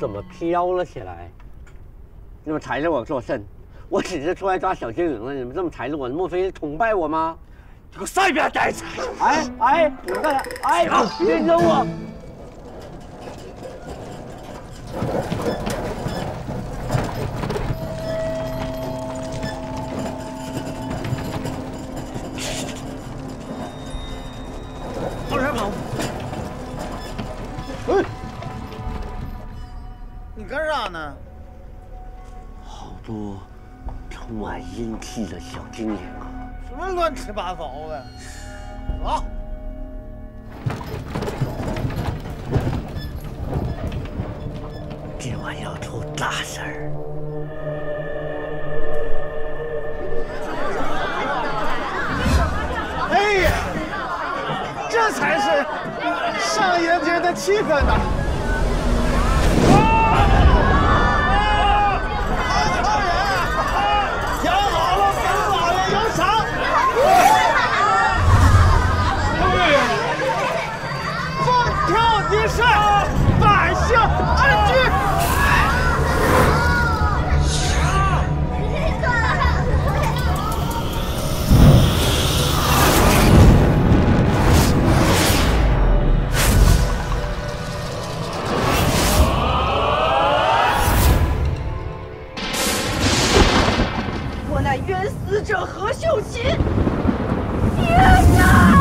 怎么飘了起来？你们抬着我作甚？我只是出来抓小精灵了，你们这么抬着我，莫非是崇拜我吗？你给我上一边待着！哎，你们干啥？哎，别扔我！往哪跑？滚！ 你干啥呢？好多充满阴气的小精灵啊！什么乱七八糟的！走。今晚要出大事儿。 哎呀，这才是上元节的气氛呢！ 是百姓安居。我乃冤死者何秀琴。天哪！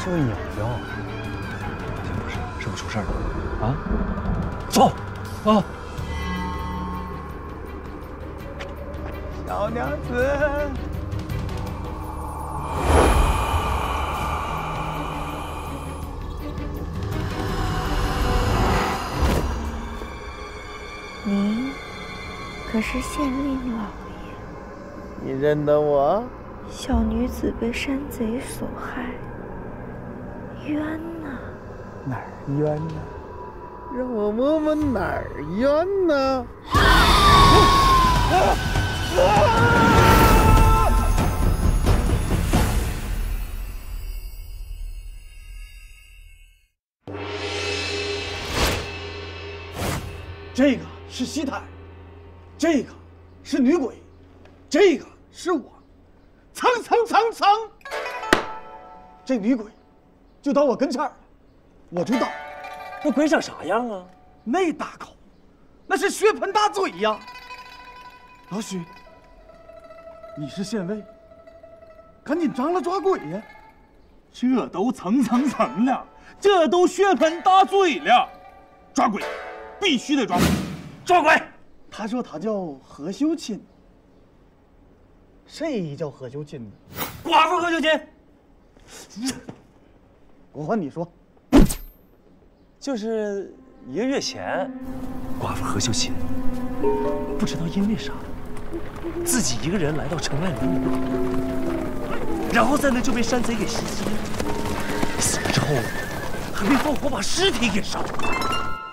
这鸟叫，好像不是，是不是出事了？啊！走，啊！小娘子，您可是县令老爷？你认得我？小女子被山贼所害。 冤呐、啊！哪儿冤呐、啊？让我摸摸哪儿冤呐、啊！ 这个是西坦，这个是女鬼，这个是我，藏！这女鬼。 就到我跟前了，我就打。那鬼长啥样啊？那大口，那是血盆大嘴呀！老许，你是县尉，赶紧张罗抓鬼呀！这都层了，这都血盆大嘴了，抓鬼，必须得抓鬼，抓鬼！他说他叫何秀琴，谁叫何秀琴呢？寡妇何秀琴。我和你说，就是一个月前，寡妇何秀琴不知道因为啥，自己一个人来到城外民屋，然后在那就被山贼给袭击了。死了之后，还被放火把尸体给烧了。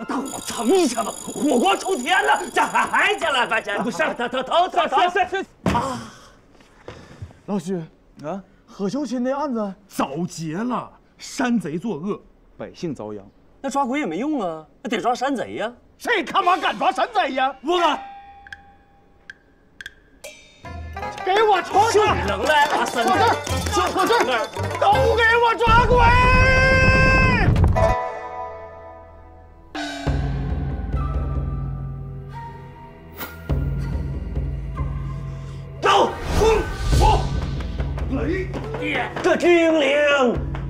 大火蹭一下子，火光冲天了，咋还去了？你给我上！逃！啊！老许啊，何秀琴那案子早结了。 山贼作恶，百姓遭殃，那抓鬼也没用啊，那得抓山贼呀！谁他妈敢抓山贼呀？我敢！给我抓他！就你能耐，把山贼，就我这儿，都给我抓过！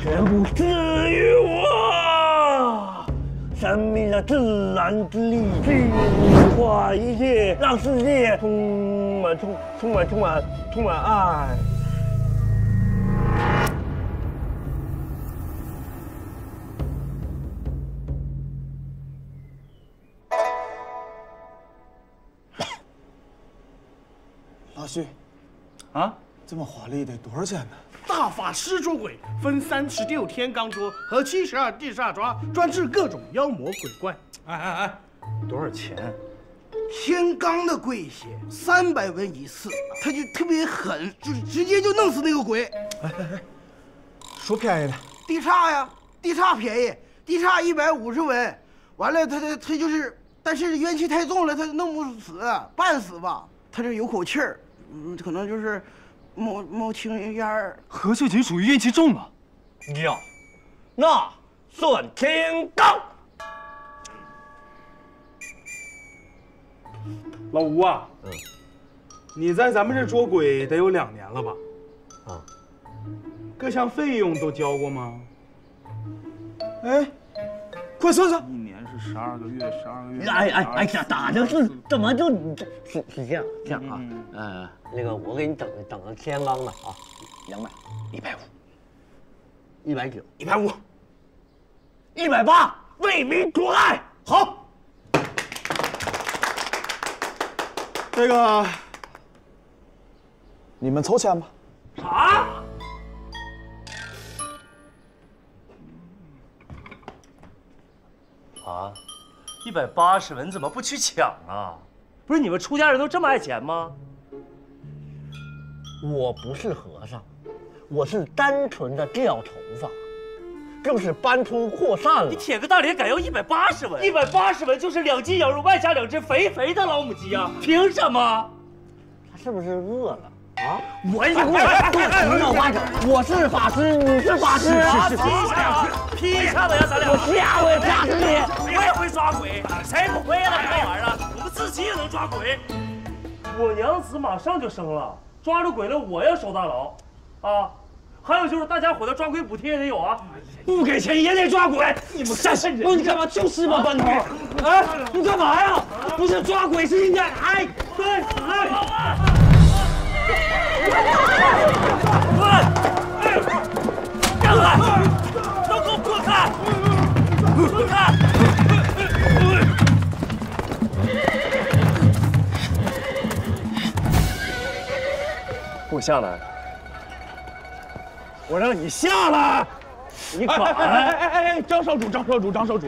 绝不至于我。生命的自然之力去融化一切，让世界充满爱。 老徐，啊，这么华丽得多少钱呢？大法师捉鬼分36天罡捉和72地煞抓，专治各种妖魔鬼怪。哎，多少钱？天罡的贵一些，300文一次，他就特别狠，就是直接就弄死那个鬼。哎，说便宜了，地煞呀，地煞便宜，地煞150文，完了他就是，但是冤气太重了，他弄不死，半死吧。 他这有口气儿，可能就是冒青烟儿。何秀琴属于运气重啊，呀，那算天罡。老吴啊，你在咱们这捉鬼得有2年了吧？啊，各项费用都交过吗？哎，快算算。 12个月，12个月。哎呀，打的是怎么就是这样啊？那个我给你整个天罡的啊，200，150，190，150，180，为民除害。好，这个你们凑钱吧。啥？ 啊，180文怎么不去抢啊？不是你们出家人都这么爱钱吗？我不是和尚，我是单纯的掉头发，更是搬出扩散了。你铁个大脸敢要180文？180文就是2斤羊肉，外加2只肥的老母鸡呀、啊！凭什么？他是不是饿了？ 啊！我也不闹八扯，我是法师，你是法师啊！劈叉子呀，咱俩！我下回打死你！我也会抓鬼，谁不会呀？那玩意儿，我们自己也能抓鬼。我娘子马上就生了，抓住鬼了我要守大牢，啊！还有就是大家伙的抓鬼补贴也得有啊，不给钱也得抓鬼。你们善人，不是你干嘛就是嘛，班头？哎，你干嘛呀？不是抓鬼是应该挨对死。 哎，让开！都给我滚开！滚开！给我下来！我让你下来！你滚！哎，张少主！你给我站着！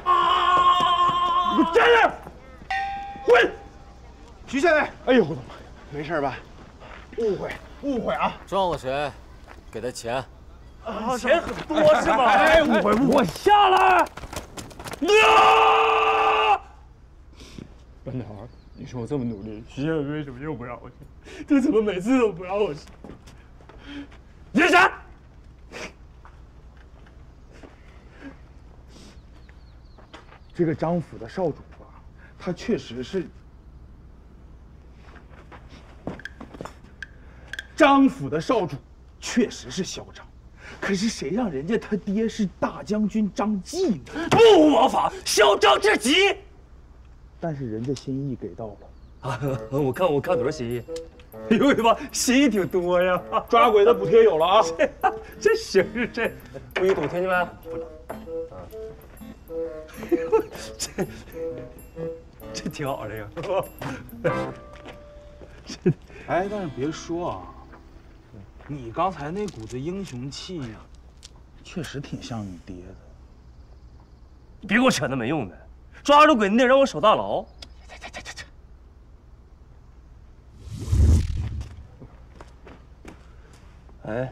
滚！徐县尉，哎呦我的妈呀，没事吧？ 误会啊！撞了谁？给他钱。啊，钱很多是吧？哎，误会！我下来。呀！班头，你说我这么努力，徐县尉为什么又不让我去？他怎么每次都不让我去？眼神。这个张府的少主啊，他确实是。 张府的少主确实是嚣张，可是谁让人家他爹是大将军张继呢？不枉法，嚣张至极。但是人家心意给到了啊！我看多少心意？哎呦我的妈，心意挺多呀！抓鬼的补贴有了啊！这形式这不许赌，听见没？不赌。啊！这挺好这个。这哎，但是别说啊。 你刚才那股子英雄气呀，确实挺像你爹的。别给我扯那没用的，抓住鬼你得让我守大牢。这，哎，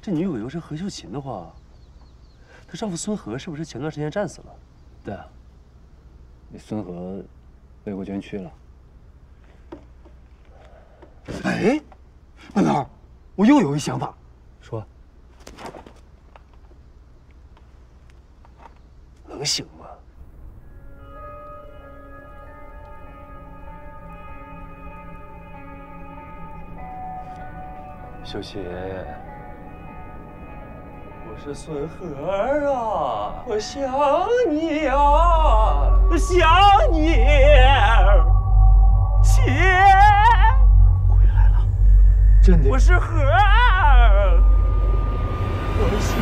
这女鬼要是何秀琴的话，她丈夫孙和是不是前段时间战死了？对啊，你孙和为国捐躯了。哎。 班头，我又有一想法，说能行吗？秀琴，是孙和儿啊，我想你呀、啊，想你，姐。回来了，真的。我是和儿，我想。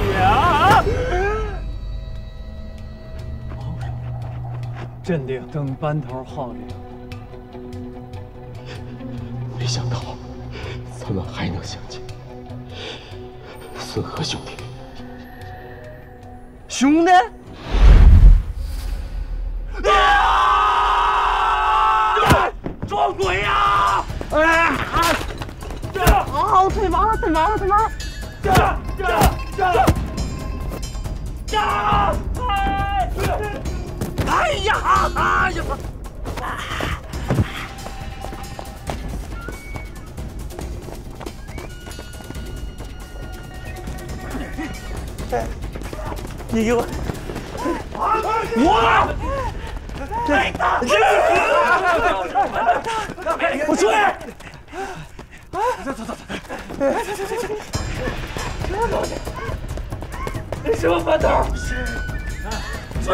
哦，镇定，等班头号令。没想到，咱们还能相见。 孙和兄弟，兄弟！撞鬼呀！好，腿麻了，腿麻了，腿麻了！哎呀！哎呀！ 你给我！我出来！走！你什么班头？追！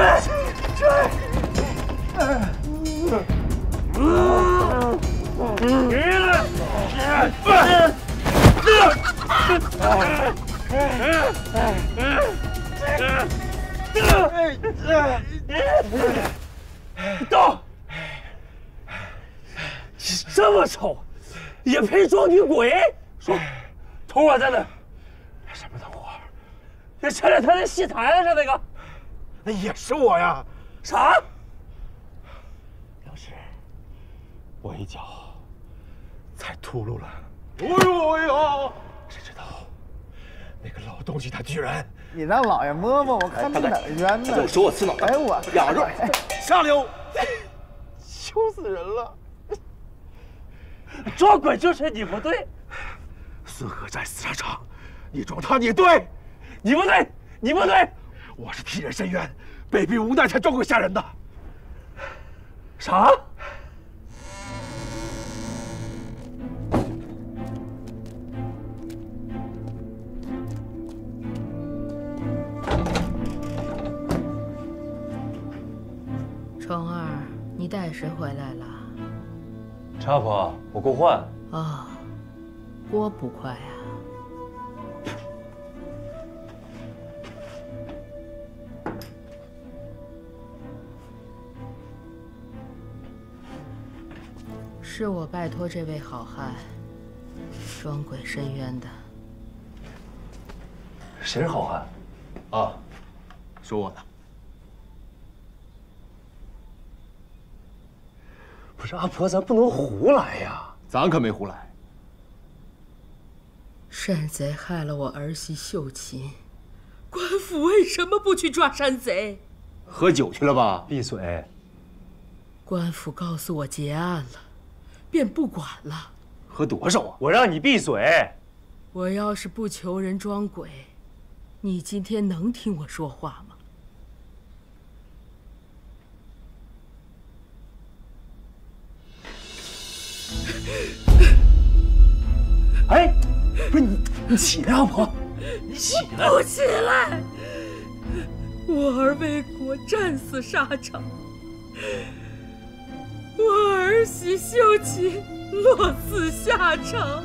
到，这么丑，也配装女鬼？说，头发在哪？什么头发？那前两天那戏台上那个，那也是我呀。啥？当时我一脚踩秃噜了。哎呦哎呦！谁知道？ 那个老东西，他居然！你让老爷摸摸，我看你哪儿冤呢？就说我刺脑袋，哎我咬住，上溜，羞死人了！装鬼就是你不对，孙和在死沙场，你装他你对，你不对，你不对，我是替人伸冤，被逼无奈才装鬼吓人的。啥？ 蓉儿，你带谁回来了？茶婆，我够换。哦，锅不快啊。是我拜托这位好汉装鬼伸冤的。谁是好汉？啊，说我呢。 不是阿婆，咱不能胡来呀！咱可没胡来。山贼害了我儿媳秀琴，官府为什么不去抓山贼？喝酒去了吧？闭嘴！官府告诉我结案了，便不管了。喝多少啊？我让你闭嘴！我要是不求人装鬼，你今天能听我说话吗？ 哎，不是你起来，阿婆，你起来！不起来！我儿为国战死沙场，我儿媳秀琴落此下场，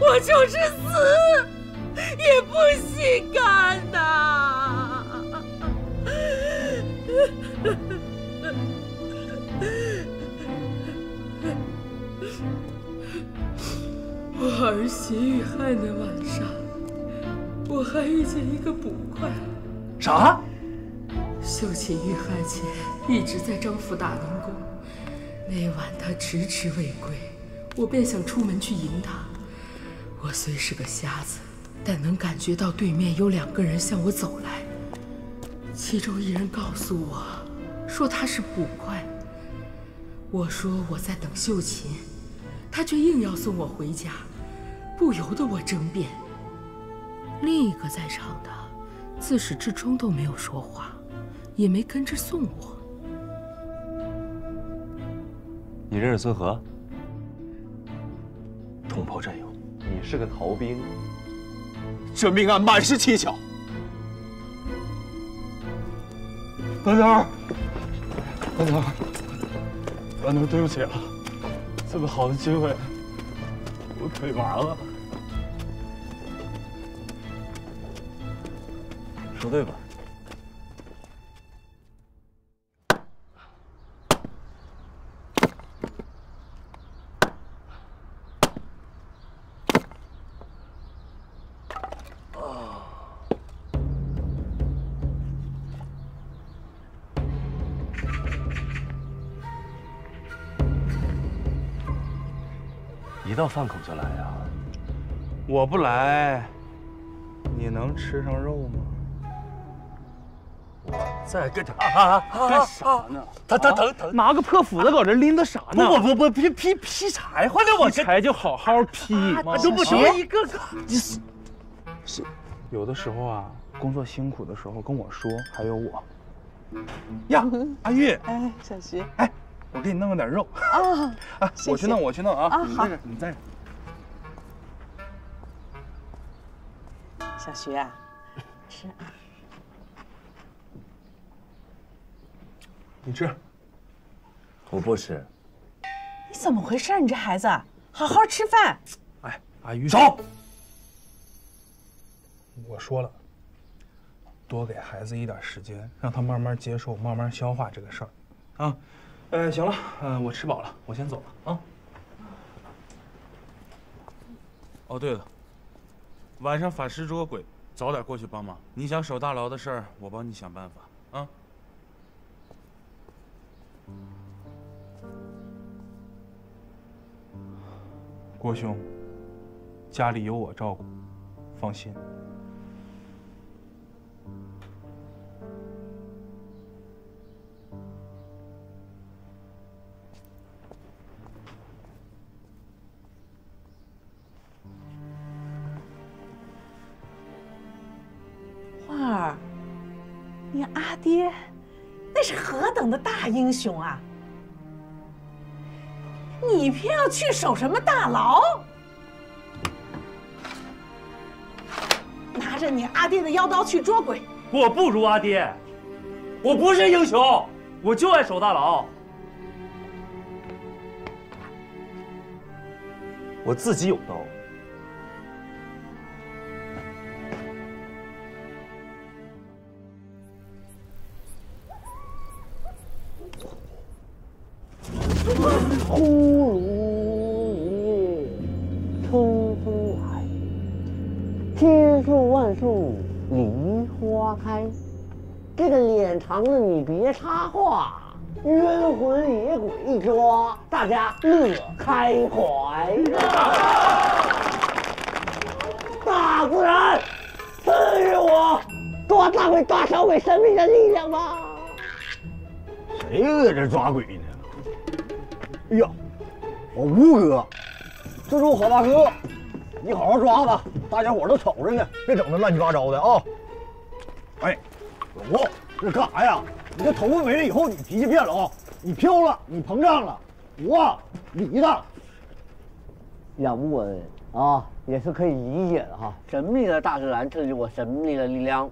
我就是死也不心甘呐！我儿媳遇害那晚上，我还遇见一个捕快。啥？秀琴遇害前一直在张府打零工，那晚她迟迟未归，我便想出门去迎她。我虽是个瞎子，但能感觉到对面有两个人向我走来，其中一人告诉我，说他是捕快。我说我在等秀琴，他却硬要送我回家。 不由得我争辩。另一个在场的，自始至终都没有说话，也没跟着送我。你认识孙和？同袍战友，你是个逃兵，这命案满是蹊跷，栾头，栾头，栾头，对不起啊！这么好的机会，我腿麻了。说对吧？ 一到饭口就来呀！我不来，你能吃上肉吗？我在跟他干啥呢？他拿个破斧子搁这拎着啥呢？不，劈柴回来，我劈柴就好好劈，都不行，一个个。你有的时候啊，工作辛苦的时候跟我说，还有我。呀，阿玉，哎，小徐，哎。 我给你弄了点肉啊！哎，我去弄啊！啊，好，你在这。小徐啊，吃啊！你吃。我不吃。你怎么回事？你这孩子，好好吃饭。哎，阿玉，走！我说了，多给孩子一点时间，让他慢慢接受、慢慢消化这个事儿，啊。 行了，我吃饱了，我先走了啊。哦，对了，晚上法师捉鬼，早点过去帮忙。你想守大牢的事儿，我帮你想办法啊。郭兄，家里有我照顾，放心。 你阿爹，那是何等的大英雄啊！你偏要去守什么大牢？拿着你阿爹的妖刀去捉鬼，我不如阿爹，我不是英雄，我就爱守大牢。我自己有刀。 忽如一日春风来，千树万树梨花开。这个脸长的你别插话，冤魂野鬼一抓，大家乐开怀。大自然赐予我抓大鬼、抓小鬼神秘的力量吧。谁搁这抓鬼呢？ 哎呀，我吴哥，这是我好大哥，你好好抓吧，大家伙都瞅着呢，别整那乱七八糟的啊！哎，老吴，这干啥呀？你这头发没了以后，你脾气变了啊！你飘了，你膨胀了，我理的。养不稳啊，也是可以理解的哈。神秘的大自然赐予我神秘的力量，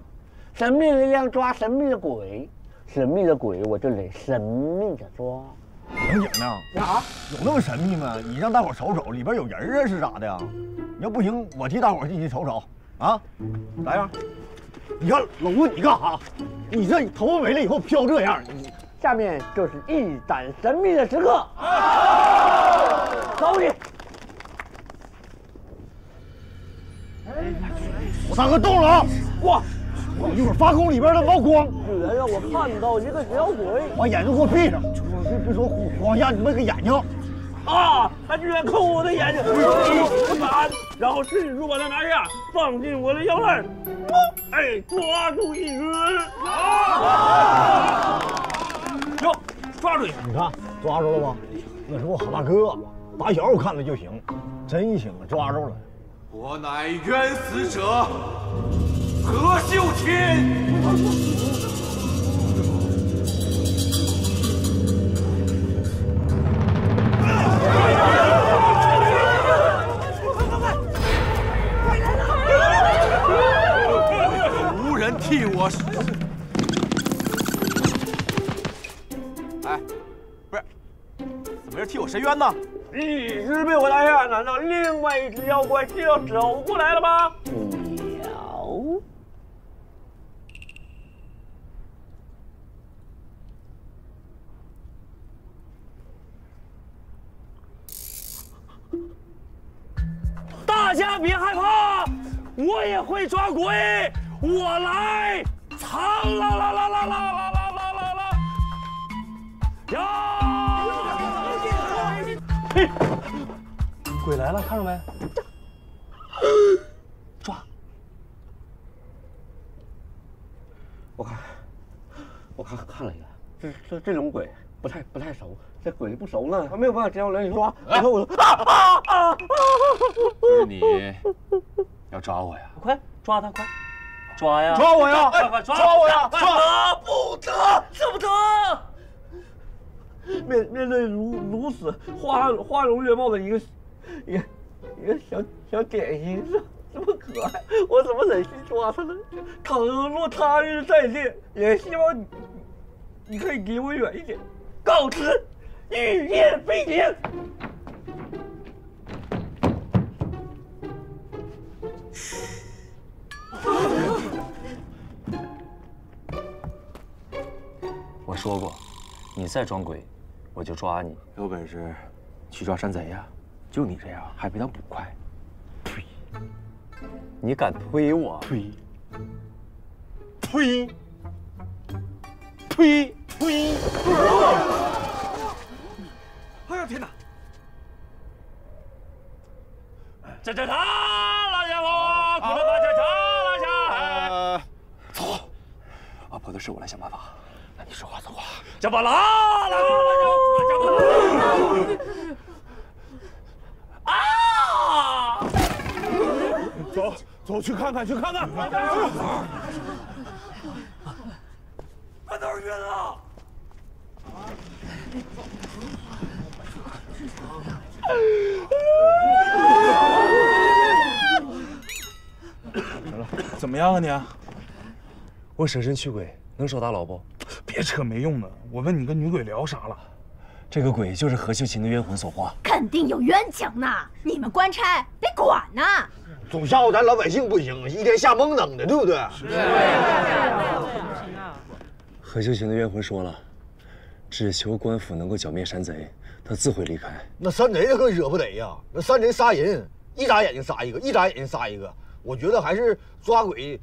神秘的力量抓神秘的鬼，神秘的鬼我就得神秘的抓。 能影呢？啊，有那么神秘吗？你让大伙瞅瞅，里边有人啊，是咋的呀？你要不行，我替大伙进去瞅瞅啊，咋样？你看老吴，你干啥？你这头发没了以后飘这样，下面就是一展神秘的时刻。走你！我大哥动了啊！哇！ 一会儿发功里边的冒光，居然让我看到一个小鬼，把眼睛给我闭上，别说晃瞎你们个眼睛啊！他居然抠我的眼睛，我打，然后迅速把他拿下，放进我的腰袋，哎，抓住一只，哟，抓住一只，你看抓住了吗？那是我好大哥，打小我看他就行，真行啊，抓住了。我乃冤死者。 何秀天，无人替我。人替我伸冤呢？你是被我大侠难道另外一只妖怪就要走过来了吗？鸟。 大家别害怕，我也会抓鬼，我来！藏啦啦啦啦啦啦啦啦啦！呀！嘿，鬼来了，看着没？抓！我看了一眼，这种鬼不太熟。 这鬼不熟呢，他没有办法真要来抓。你看我，不是你要抓我呀？快抓他，快抓呀！抓我呀！快快抓我呀！抓不得，这不得！面对如此花容月貌的一个小点心，这么可爱，我怎么忍心抓他呢？倘若他日再见，也希望你可以离我远一点，告辞。 玉叶飞行，我说过，你再装鬼，我就抓你。有本事去抓山贼呀！就你这样，还别当捕快。呸！你敢推我？呸！呸！呸！呸！ 哎呀天哪！查拉家伙，苦了吧查拉家！走，阿婆的事我来想办法。那你说话算话。加巴拉拉拉拉加巴拉！啊！走，去看看，去看看。半道儿晕了。 怎么样啊你啊？我舍身驱鬼，能手打老不？别扯没用的！我问你跟女鬼聊啥了？这个鬼就是何秀琴的冤魂所化，肯定有冤情呢。你们官差得管呢。总吓唬咱老百姓不行，一天吓懵等的，对不对？是。何秀琴的冤魂说了，只求官府能够剿灭山贼。 他自会离开。那山贼他更惹不得呀！那山贼杀人，一眨眼睛杀一个，一眨眼睛杀一个。我觉得还是抓鬼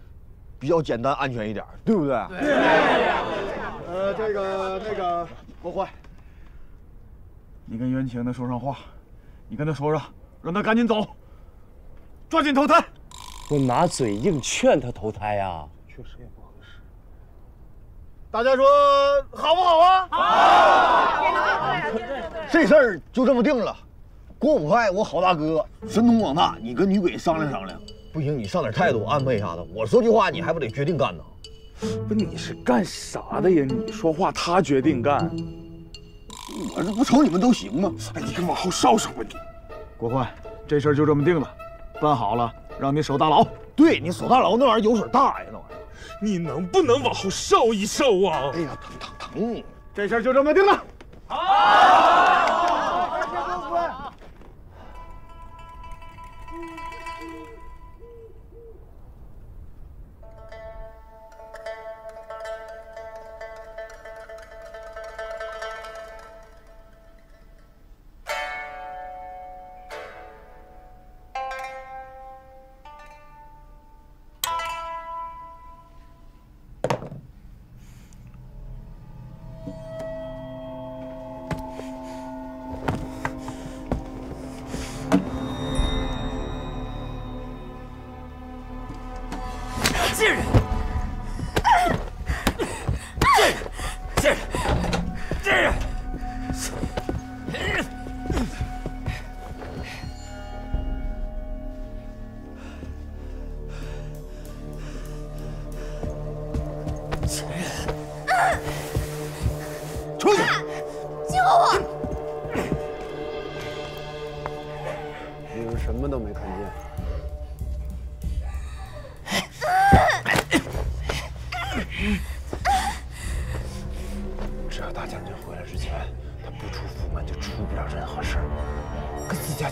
比较简单、安全一点，对不对？对。那个，国辉，你跟冤情的说上话，你跟他说说，让他赶紧走，抓紧投胎。我拿嘴硬劝他投胎呀，确实也不合适。大家说好不好啊？好。 这事儿就这么定了，郭捕快，我好大哥神通广大，你跟女鬼商量商量，不行你上点态度，安慰一下子。我说句话，你还不得决定干呢？不，你是干啥的呀？你说话他决定干，我这不瞅你们都行吗？哎，你给往后稍稍吧你。郭快，这事儿就这么定了，办好了，让你守大牢。对你守大牢那玩意儿有水大呀，那玩意儿。你能不能往后稍一稍啊？哎呀，疼！这事儿就这么定了。 好，谢公公。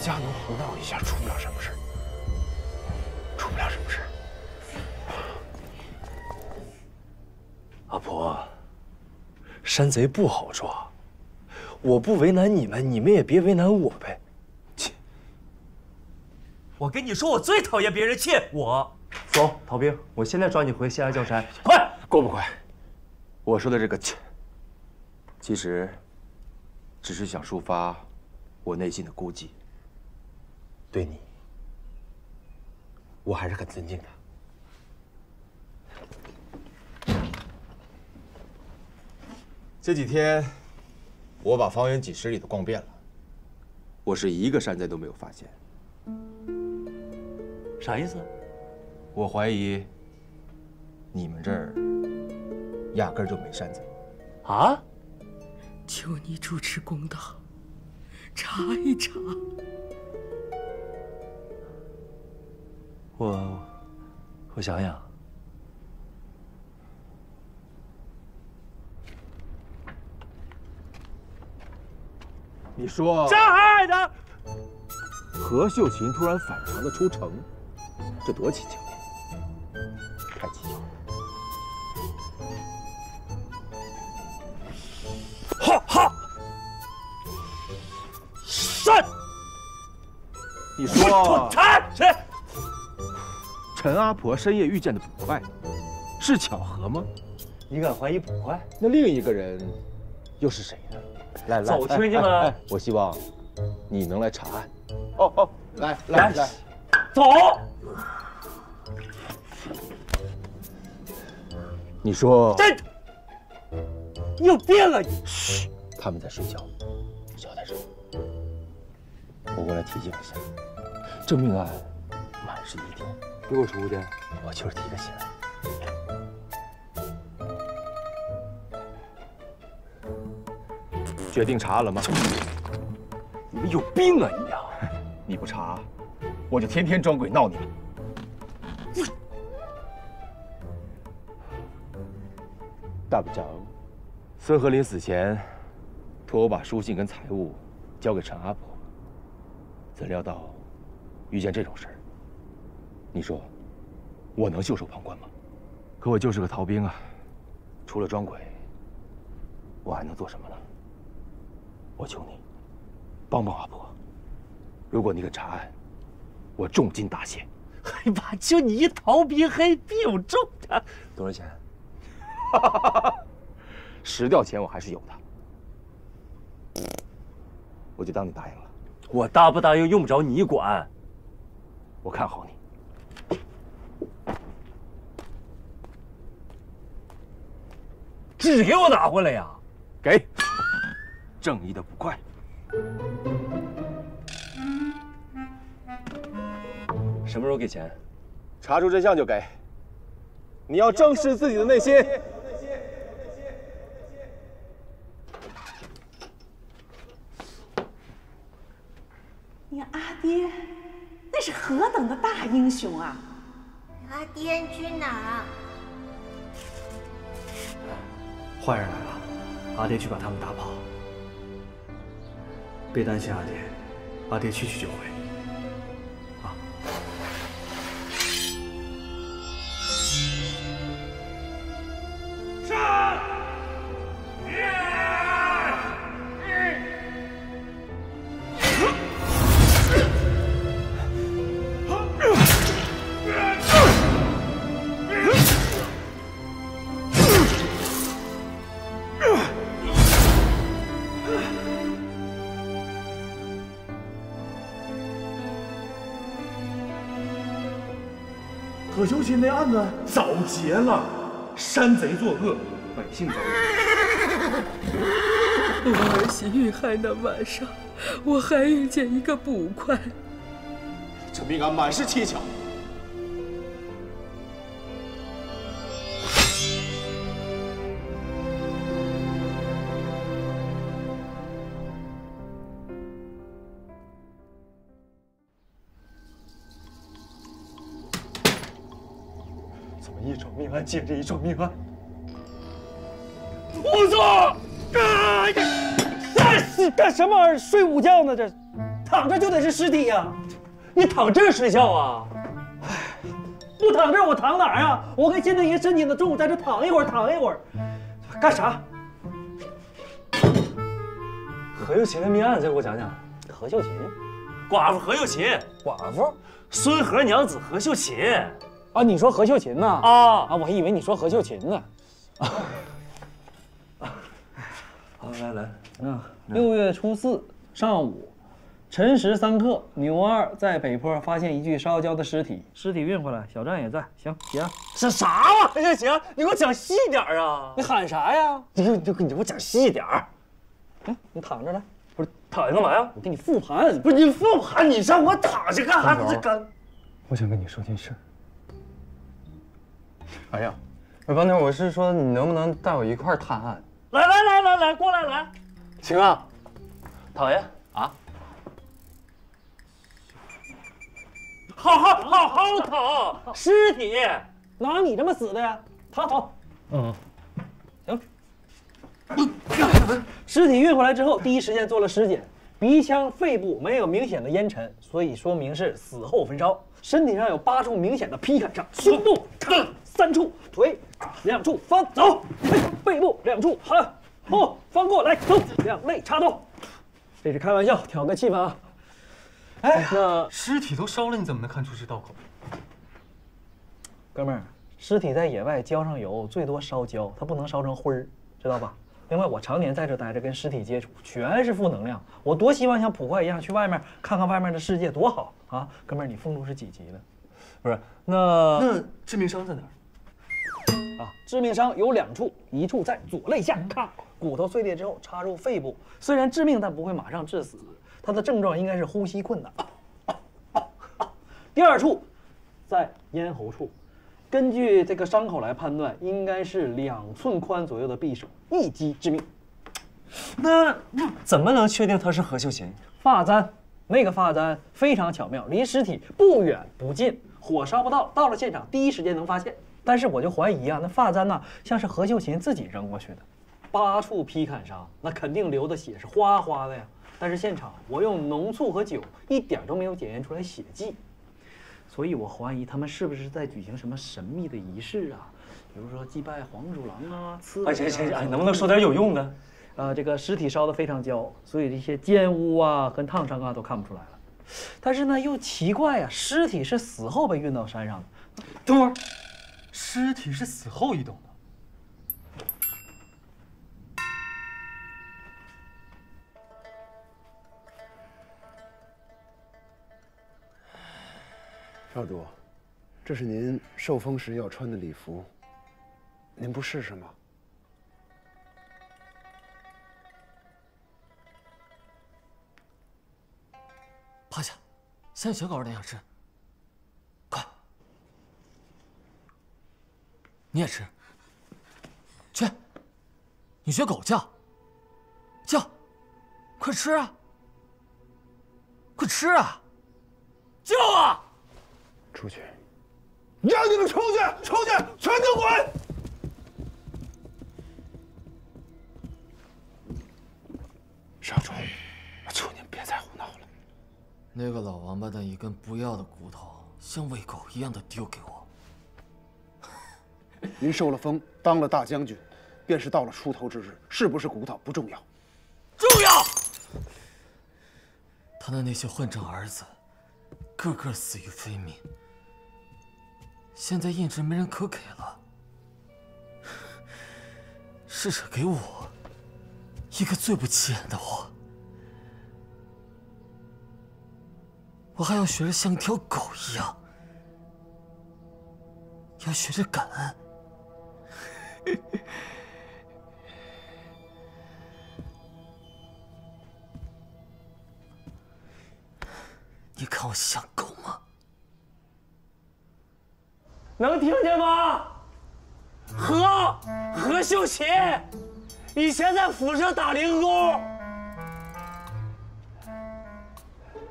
家奴胡闹一下，出不了什么事，出不了什么事。阿婆，山贼不好抓，我不为难你们，你们也别为难我呗。切！我跟你说，我最讨厌别人欠我。走，逃兵，我现在抓你回县衙教差。快，够不快？我说的这个切，其实只是想抒发我内心的孤寂。对你，我还是很尊敬的。 这几天，我把方圆几十里都逛遍了，我是一个山贼都没有发现。啥意思？我怀疑你们这儿压根儿就没山贼。啊！求你主持公道，查一查。我想想。 你说杀害的何秀琴突然反常的出城，这多蹊跷呀！太蹊跷了！哈哈！山，你说谁？陈阿婆深夜遇见的捕快，是巧合吗？你敢怀疑捕快？那另一个人又是谁呢？ 来来，走亲戚们！我希望你能来查案。哦哦，来来来，走。你说站！你有病啊你！嘘，他们在睡觉，交代上。我过来提醒一下，这命案满11天，给我出去，我就是提个醒。 决定查案了吗？你们有病啊你呀！你不查，我就天天装鬼闹你们。大部长，孙和林死前托我把书信跟财物交给陈阿婆，怎料到遇见这种事儿，你说我能袖手旁观吗？可我就是个逃兵啊，除了装鬼，我还能做什么呢？ 我求你，帮帮阿婆。如果你肯查案，我重金答谢。哎妈，就你一逃兵黑，必有重的。多少钱？10吊钱我还是有的，我就当你答应了。我答不答应用不着你管，我看好你。 纸给我拿回来呀！给。 正义的捕快，什么时候给钱？查出真相就给。你要正视自己的内心。你阿爹那是何等的大英雄啊！你阿爹去哪儿？坏人来了，阿爹去把他们打跑。 别担心，阿爹，阿爹去就回。啊！上！何秀琴那案子早结了，山贼作恶，百姓遭遇。我儿媳遇害那晚上，我还遇见一个捕快。这命案满是蹊跷。接着一桩命案，胡说！干什么玩意儿？睡午觉呢？这，他躺着就得是尸体呀、啊！你躺这儿睡觉啊？哎，不躺这儿我躺哪儿啊？我看现在爷身体的重，我在这躺一会儿，干啥？何秀琴的命案，再给我讲讲。何秀琴，寡妇何秀琴，寡妇孙何娘子何秀琴。啊，你说何秀琴呢？啊，我还以为你说何秀琴呢。啊。 来来，嗯，6月初4上午，辰时3刻，牛二在北坡发现一具烧焦的尸体，尸体运回来，小站也在。行，结案。这啥玩意儿？行，你给我讲细点儿啊！你喊啥呀？你给我讲细点儿。哎，你躺着来。不是躺着干嘛呀？我给你复盘。不是你复盘，你让我躺着干啥？这干。我想跟你说件事儿。哎呀，班长，我是说你能不能带我一块儿探案？ 来，过来来，行啊，讨厌啊，好躺，尸体哪你这么死的呀？躺好，嗯，行。尸体运回来之后，第一时间做了尸检，鼻腔、肺部没有明显的烟尘，所以说明是死后焚烧。身体上有8处明显的劈砍伤，胸部3处，腿2处，翻走，背部2处，好。 哦，翻过来，走，2肋插刀。这是开玩笑，挑个气氛啊。哎，那尸体都烧了，你怎么能看出是盗口？哥们儿，尸体在野外浇上油，最多烧焦，它不能烧成灰儿，知道吧？另外，我常年在这待着，跟尸体接触，全是负能量。我多希望像捕快一样去外面看看外面的世界，多好啊！哥们儿，你俸禄是几级了？不是，那致命伤在哪儿？ 啊，致命伤有2处，1处在左肋下，咔，骨头碎裂之后插入肺部，虽然致命，但不会马上致死。它的症状应该是呼吸困难。第2处在咽喉处，根据这个伤口来判断，应该是2寸宽左右的匕首，一击致命。那怎么能确定他是何秀琴？发簪，那个发簪非常巧妙，离尸体不远不近，火烧不到，到了现场第一时间能发现。 但是我就怀疑啊，那发簪呢，像是何秀琴自己扔过去的。8处劈砍伤，那肯定流的血是哗哗的呀。但是现场我用浓醋和酒，一点都没有检验出来血迹，所以我怀疑他们是不是在举行什么神秘的仪式啊？比如说祭拜黄鼠狼啊、刺猬啊。哎，能不能说点有用的？这个尸体烧得非常焦，所以这些奸污啊、跟烫伤啊都看不出来了。但是呢，又奇怪啊，尸体是死后被运到山上的。等会儿。 尸体是死后移动的，少主，这是您受封时要穿的礼服，您不试试吗？趴下，像小狗那样吃。 你也吃，去！你学狗叫，叫，快吃啊！快吃啊！叫啊！出去！让你们出去！出去！全都滚！少主，我求您别再胡闹了。那个老王八蛋一根不要的骨头，像喂狗一样的丢给我。 您受了封，当了大将军，便是到了出头之日，是不是骨头不重要，重要。他的那些混账儿子，个个死于非命。现在印制没人可给了，逝者给我，一个最不起眼的我，我还要学着像一条狗一样。 要学着感恩。你看我像狗吗？能听见吗？何秀琴，以前在府上打零工。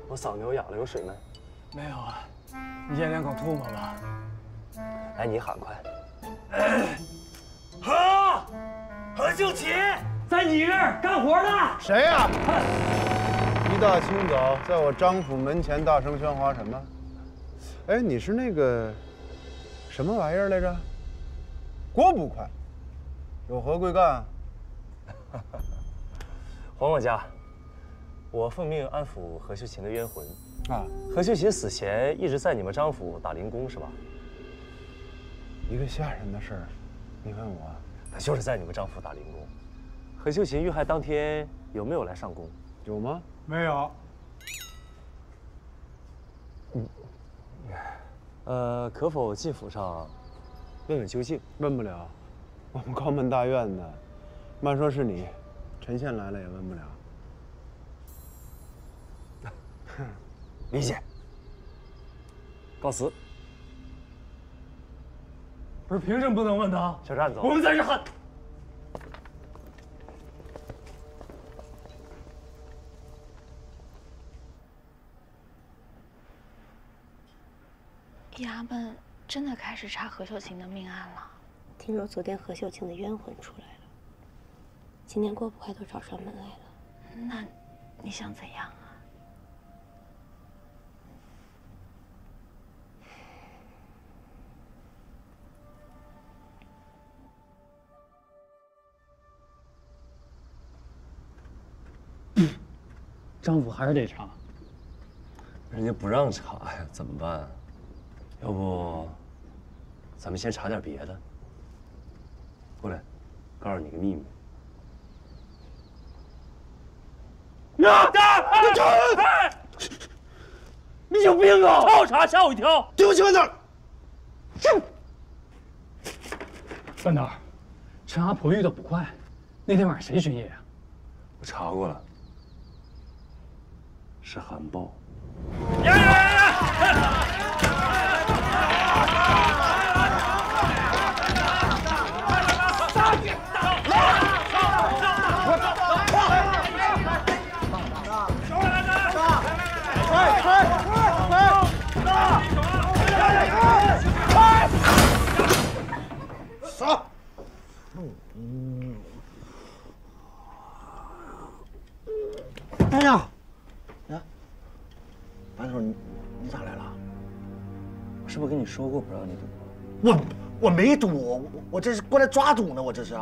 我嗓子又哑了，有水没？没有啊，你咽两口唾沫吧。 哎，你喊快！何秀琴在你这儿干活呢？谁呀？一大清早，在我张府门前大声喧哗什么？哎，你是那个什么玩意儿来着？郭捕快，有何贵干？还我家！我奉命安抚何秀琴的冤魂。啊，何秀琴死前一直在你们张府打零工是吧？一个吓人的事儿，你问我？她就是在你们张府打零工。何秀琴遇害当天有没有来上工？ 有吗？没有。可否进府上问问究竟？问不了，我们高门大院的，慢说是你，陈县来了也问不了。理解。告辞。不是，凭什么不能问他？小站子，我们在这喊。 衙门真的开始查何秀琴的命案了。听说昨天何秀琴的冤魂出来了，今天郭捕快都找上门来了。那，你想怎样啊？张府还是得查。人家不让查呀，怎么办啊？ 要不，咱们先查点别的。过来，告诉你个秘密。你有病啊！查我查，吓我一跳！对不起，班导。班导，陈阿婆遇到捕快，那天晚上谁巡夜啊？我查过了，是韩豹。 杀！哎呀，啊，班头，你咋来了？我是不是跟你说过不让你赌？我没赌，我这是过来抓赌呢，我这是。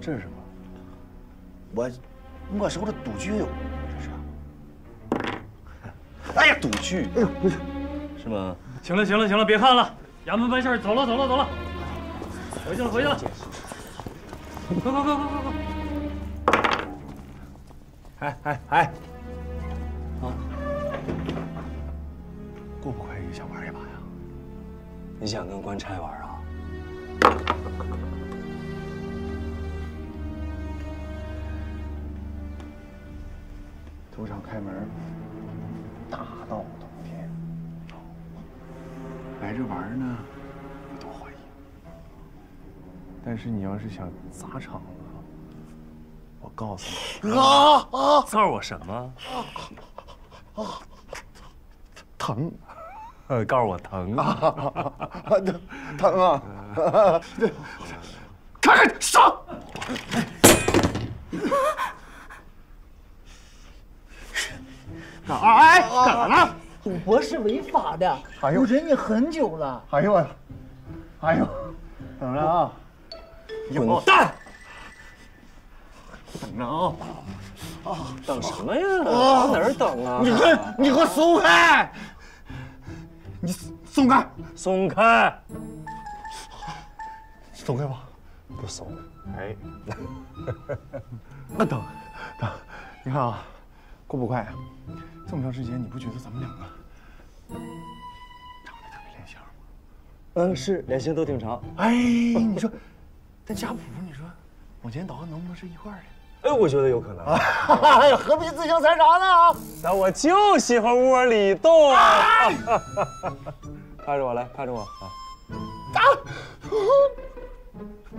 这是什么？我收的赌具，这是。哎呀，赌具！哎呀，不是。 是吗？行了，行了，行了，别看了，衙门办事，走了，走了，走了，回去了，回去了，快快快快快快！哎！啊！郭捕快也想玩一把呀？你想跟官差玩啊？赌场开门，大闹腾。 来这玩呢，我都欢迎。但是你要是想砸场子，我告诉你啊！揍我什么？疼！告诉我疼啊！疼啊！看看上！干啥呢？ 赌博是违法的，我忍你很久了。哎呦我，哎呦，等着啊！滚蛋！等着啊！啊，等什么呀？往哪儿等啊？你给我松开！你松开！松开！松开吧！不松。哎，那等，你看啊，郭捕快啊。 这么长时间，你不觉得咱们两个长得特别脸像吗？是脸型都挺长。哎，你说，但家谱你说往前倒，能不能是一块儿的？哎，我觉得有可能。哎呀，何必自相残杀呢？那我就喜欢窝里斗。看着我来，看着我啊！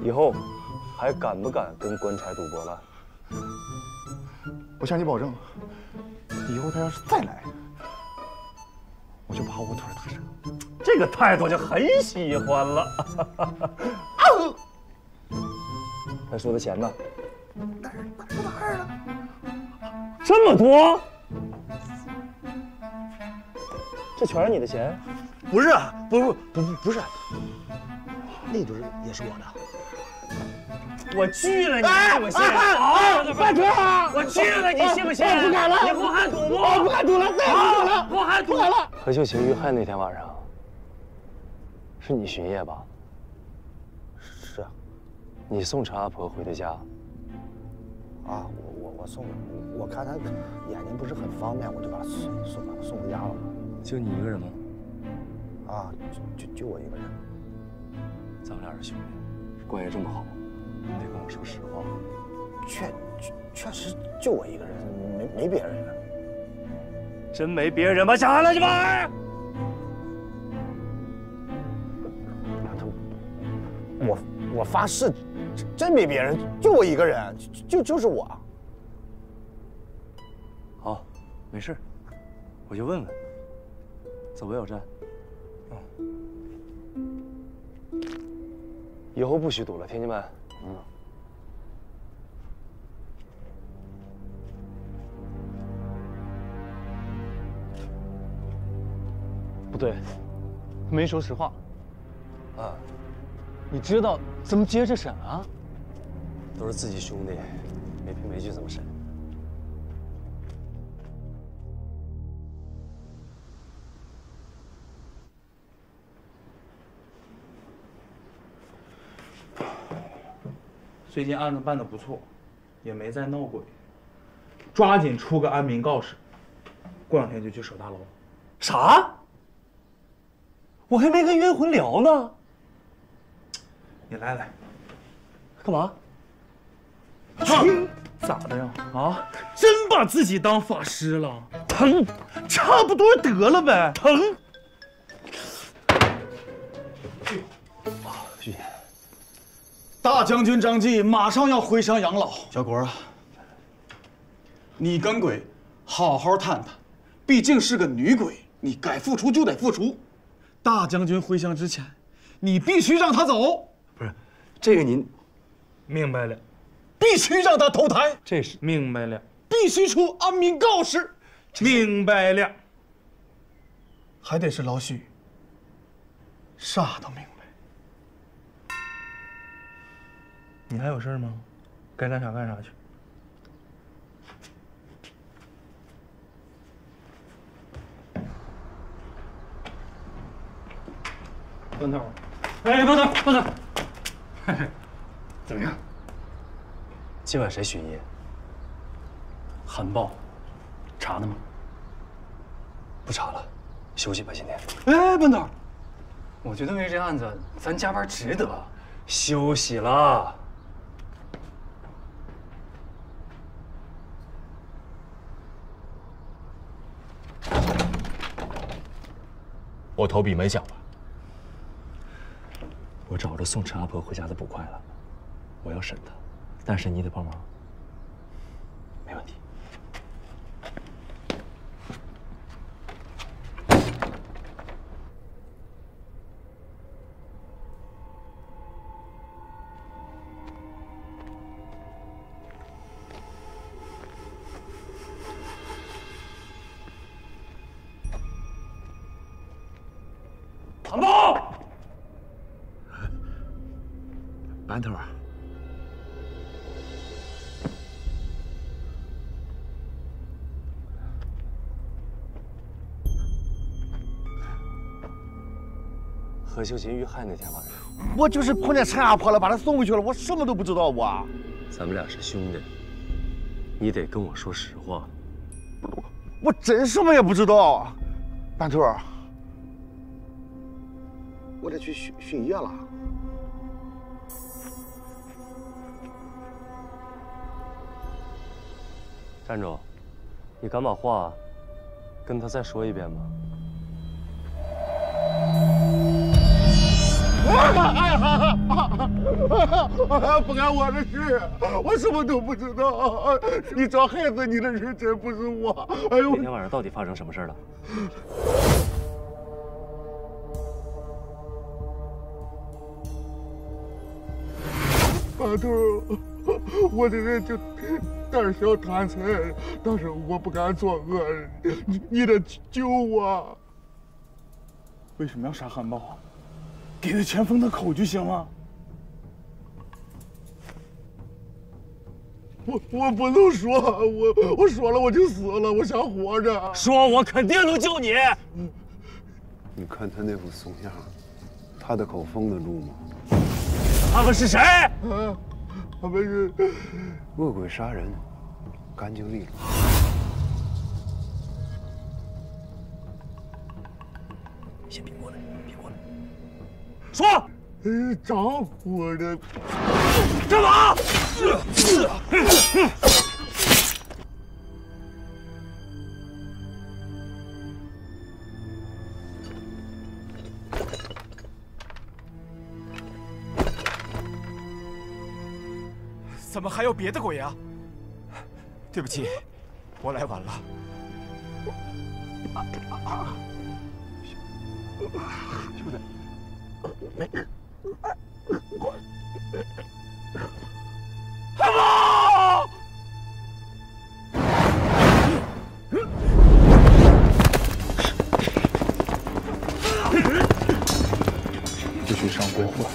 以后还敢不敢跟官差赌博了？我向你保证。 以后他要是再来，我就把我腿打折。这个态度就很喜欢了。大叔的钱呢？哪儿哪儿了？这么多？这全是你的钱？不是，不是，那堆也是我的。我去了你，信不信？好，快走！我去了你，信不信？我不敢了，以后还赌不？我不敢赌了，再也不赌了，我还赌了。何秀琴遇害那天晚上，是你巡夜吧？ 是啊，你送陈阿婆回的家。啊，我送，我看她眼睛不是很方便，我就把她送回家了。就你一个人吗？啊，就我一个人。咱们俩是兄弟，关系这么好，你得跟我说实话。确实就我一个人，没别人了。真没别人吗？想啥呢这玩意儿？ 我发誓，真没别人，就我一个人，就是我。好，没事，我就问问。走吧，小战。嗯。以后不许赌了，听见没？嗯。不对，没说实话。啊。 你知道怎么接着审啊？都是自己兄弟，没凭没据怎么审？最近案子办得不错，也没再闹鬼，抓紧出个安民告示，过两天就去守大楼。啥？我还没跟冤魂聊呢。 你来，干嘛？咋的呀？啊，真把自己当法师了？疼，差不多得了呗。疼。啊，徐姐，大将军张继马上要回乡养老，小果啊，你跟鬼好好探探，毕竟是个女鬼，你该付出就得付出。大将军回乡之前，你必须让她走。 不是，这个您明白了，必须让他投胎。这是明白了，必须出安民告示。明白了，还得是老许，啥都明白。你还有事吗？该干啥干啥去。笨头，哎，笨头，笨头。 怎么样？今晚谁巡夜？韩豹，查呢吗？不查了，休息吧，今天。哎，班导，我觉得为这案子咱加班值得，休息了。我投笔没想吧？ 我找着送陈阿婆回家的捕快了，我要审他，但是你得帮忙，没问题。韩豹。 班头啊，何秀琴遇害那天晚上，我就是碰见陈阿婆了，把她送回去了，我什么都不知道。我，咱们俩是兄弟，你得跟我说实话。我真什么也不知道，班头，我得去巡夜了。 站住！你敢把话跟他再说一遍吗？不干我的事，我什么都不知道。你找害死你的人真不是我。哎呦！那天晚上到底发生什么事了？老头，我这人就胆小贪财，但是我不敢作恶，你得救我。为什么要杀汉豹？给他钱封他口就行了。我不能说，我说了我就死了，我想活着。说我肯定能救你。你看他那副怂样，他的口封得住吗？ 他们是谁？啊，他们是恶鬼杀人，干净利落。先别过来，别过来。说，长火的干嘛？怎么还有别的鬼啊？对不起，我来晚了。兄弟，汉豹！继续上鬼火。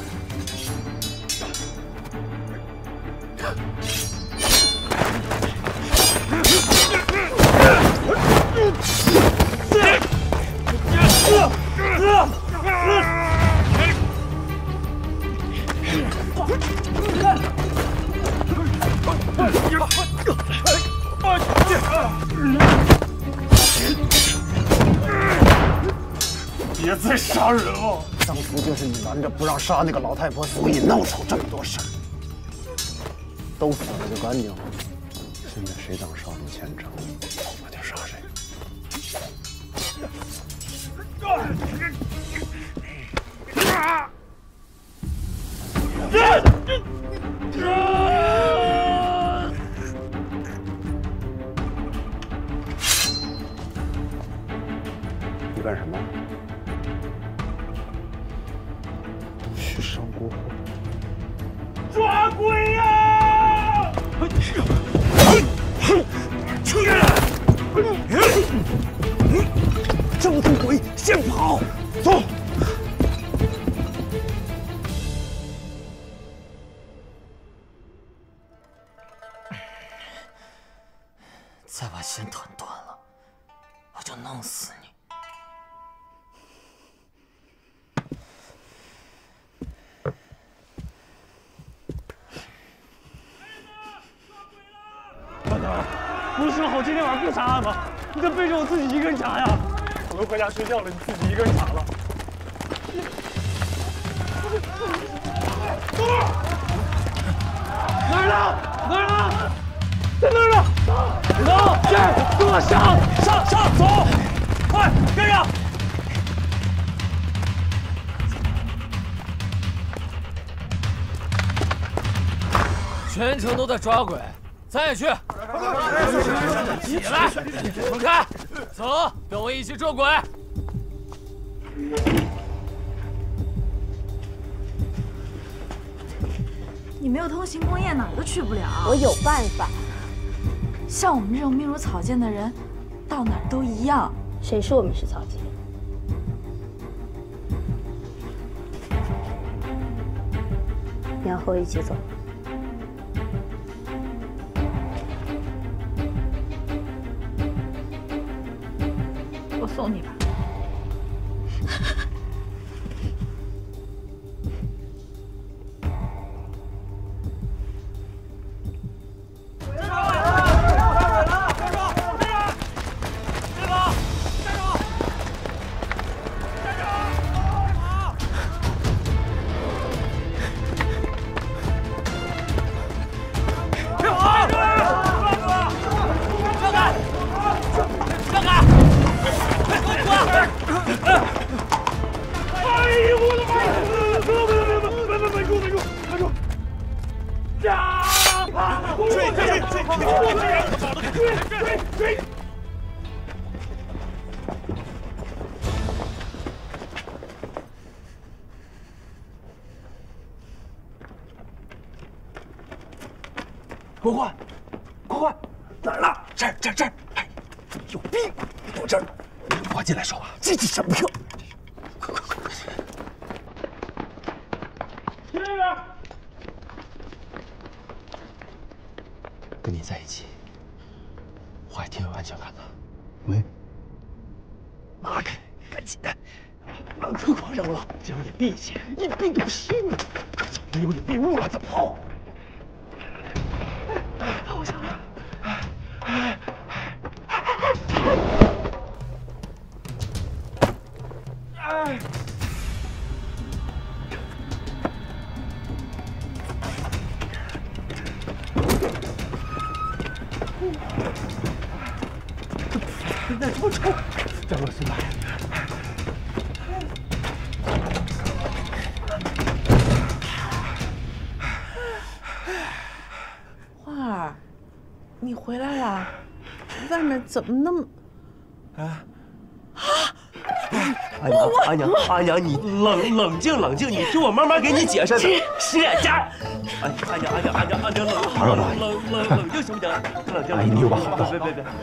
别再杀人了！当初就是你拦着不让杀那个老太婆，所以闹出这么多事儿。都死了就干净了。现在谁当杀猪虔诚，我就杀谁。 你干什么？去上锅火！抓鬼呀！抓住鬼，先跑！走。 再把线断了，我就弄死你！大哥，不是说好今天晚上不杀他吗？你咋背着我自己一个人查呀？我都回家睡觉了，你自己一个人查了。走！哪儿呢？哪儿呢？ 在那儿呢，走，这儿跟我上，走，快跟上！全程都在抓鬼，咱也去。起来，放开，走，跟我一起捉鬼。 你没有通行公业，哪儿都去不了。我有办法。像我们这种命如草芥的人，到哪儿都一样。谁说我们是草芥？你要和我一起走。我送你吧。快快，快快，哪儿了？这儿！哎，有病！我这儿，我进来说吧。这是什么票？快！进来。跟你在一起，我还挺有安全感的。喂。妈的，赶紧的！把裤褂扔了，姐夫你闭气，一病不虚嘛。没有你别误了，怎么跑？ 怎么那么……阿娘，你冷静，你听我慢慢给你解释。是，阿娘，冷静行不行？冷静。阿姨，你有把好刀。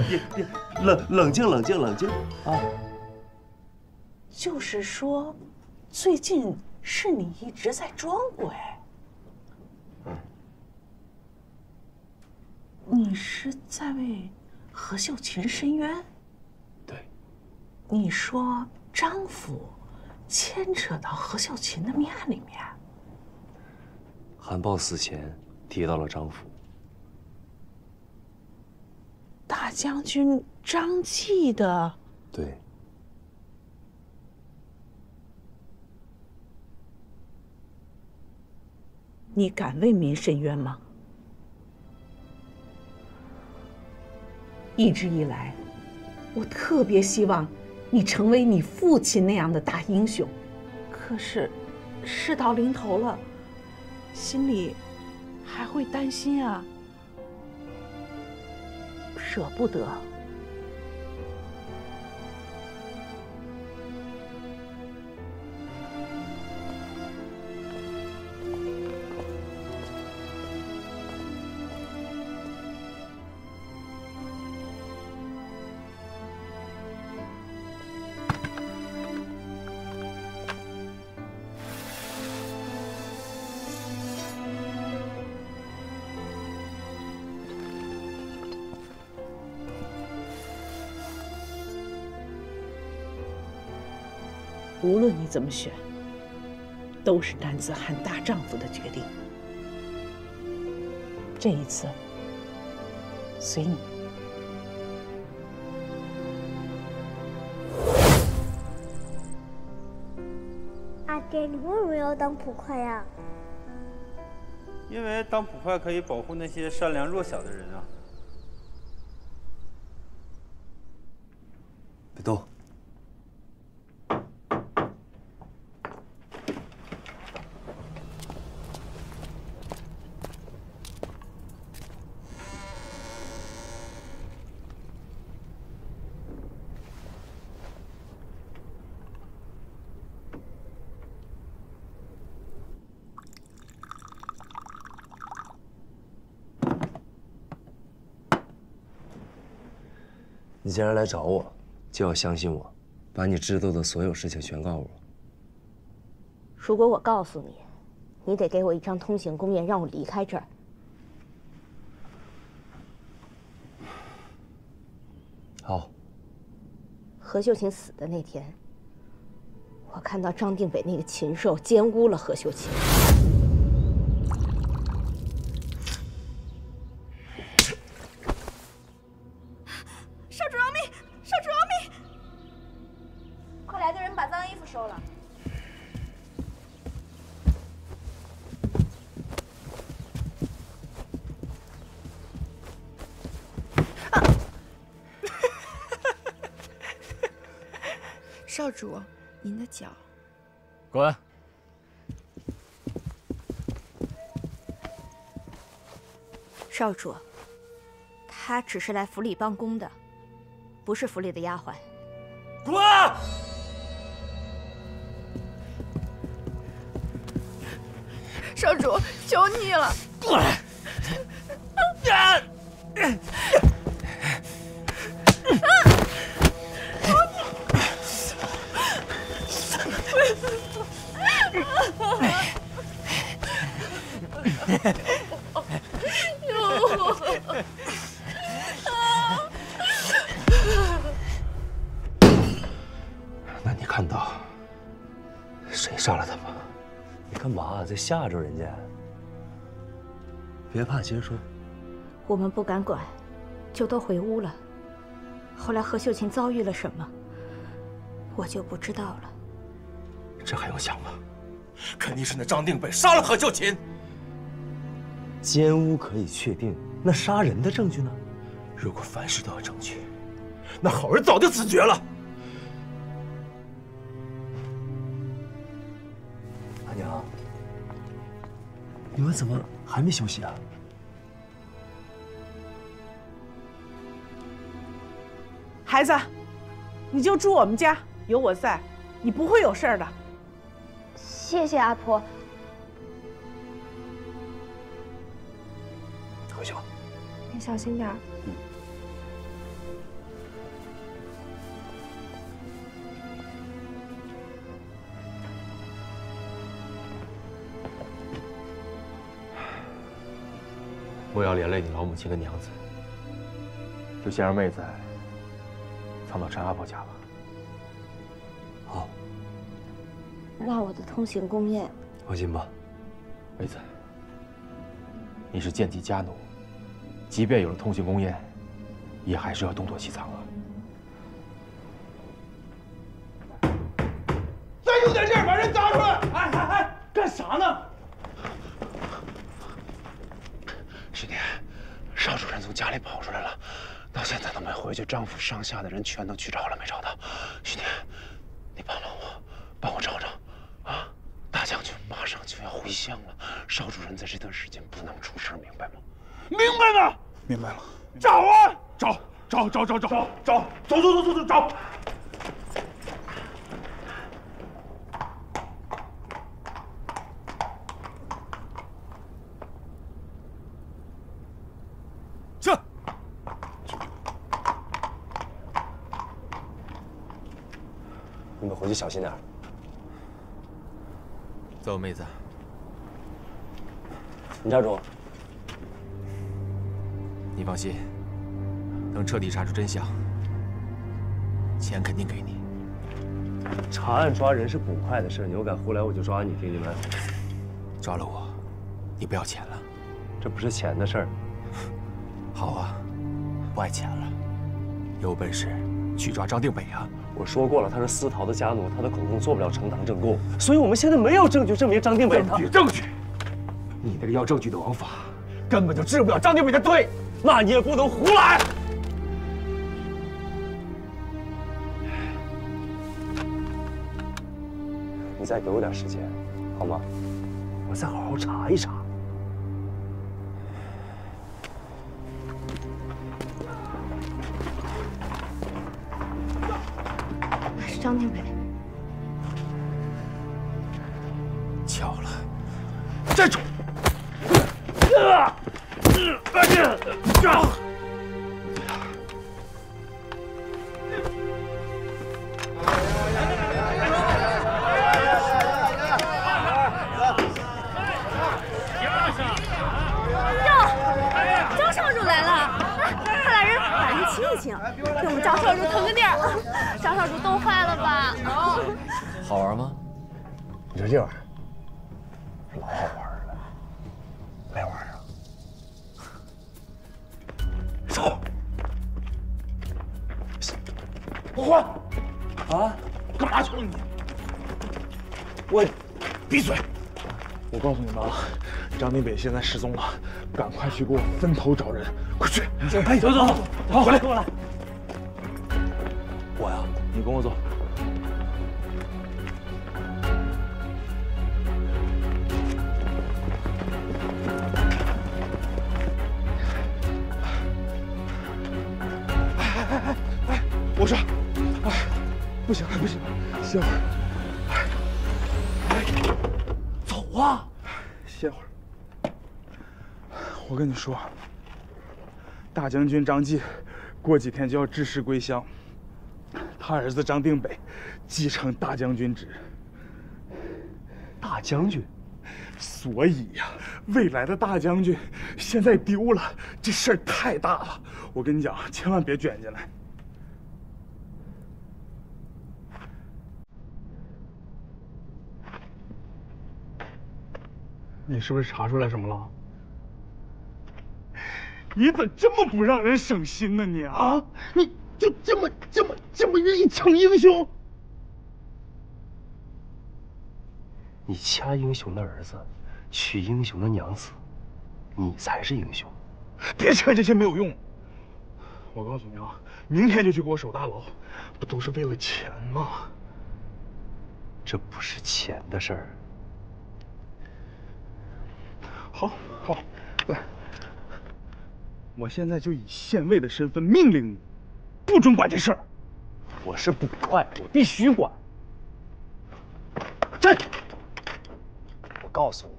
别，冷静啊！就是说，最近是你一直在装鬼。嗯。你是在为…… 何秀琴申冤，对。你说张府牵扯到何秀琴的命案里面，韩报死前提到了张府。大将军张继的，对。你敢为民申冤吗？ 一直以来，我特别希望你成为你父亲那样的大英雄，可是事到临头了，心里还会担心啊，舍不得。无论你怎么选，都是男子汉大丈夫的决定。这一次，随你。阿爹，你为什么要当捕快呀？因为当捕快可以保护那些善良弱小的人啊。别动。 你既然来找我，就要相信我，把你知道的所有事情全告诉我。如果我告诉你，你得给我一张通行公堰，让我离开这儿。好。何秀琴死的那天，我看到张定北那个禽兽奸污了何秀琴。 少主，您的脚。滚！少主，她只是来府里帮工的，不是府里的丫鬟。滚！少主，求你了！滚！那你看到谁杀了他吗？你干嘛在吓着人家？别怕，接着说。我们不敢管，就都回屋了。后来何秀琴遭遇了什么，我就不知道了。这还用想吗？肯定是那张定北杀了何秀琴。 奸污可以确定，那杀人的证据呢？如果凡事都有证据，那好人早就死绝了。阿娘，你们怎么还没休息啊？孩子，你就住我们家，有我在，你不会有事儿的。谢谢阿婆。 回去吧，你小心点儿。嗯。莫要连累你老母亲跟娘子，就先让妹子藏到陈阿婆家吧。好。那我的通行公宴。放心吧，妹子，你是贱籍家奴。 即便有了通行公宴，也还是要东躲西藏啊！再有点劲儿，把人砸出来！哎哎哎，干啥呢？师弟，邵主任从家里跑出来了，到现在都没回去，张府上下的人全都去找了，没找到。师弟，你帮帮我，帮我找找啊！大将军马上就要回乡了，邵主任在这段时间不能出事，明白吗？ 明白吗？明白了。找啊！找！走！找。去。你们回去小心点。走，妹子。你站住！ 你放心，等彻底查出真相，钱肯定给你。查案抓人是捕快的事，你又敢胡来，我就抓你，听见没？抓了我，你不要钱了？这不是钱的事儿。好啊，不爱钱了，有本事去抓张定北啊！我说过了，他是私逃的家奴，他的口供做不了呈堂证供，所以我们现在没有证据证明张定北。证据，你那个要证据的王法，根本就治不了张定北的罪。 那你也不能胡来！你再给我点时间，好吗？我再好好查一查。是张定北。巧了，站住！ 张定北现在失踪了，赶快去给我分头找人，快去！哎，走，好，回来，过来。我呀，你跟我走。哎，我说，哎，不行了，歇会儿。哎，走啊，歇会儿。 我跟你说，大将军张继过几天就要致仕归乡，他儿子张定北继承大将军职。大将军，所以呀，未来的大将军现在丢了，这事儿太大了。我跟你讲，千万别卷进来。 你是不是查出来什么了？你咋这么不让人省心呢？你啊，你就这么愿意抢英雄？你掐英雄的儿子，娶英雄的娘子，你才是英雄！别扯这些没有用。我告诉你啊，明天就去给我守大牢，不都是为了钱吗？这不是钱的事儿。 好，好，来！我现在就以县尉的身份命令你，不准管这事儿。我是捕快，我必须管。站！我告诉你，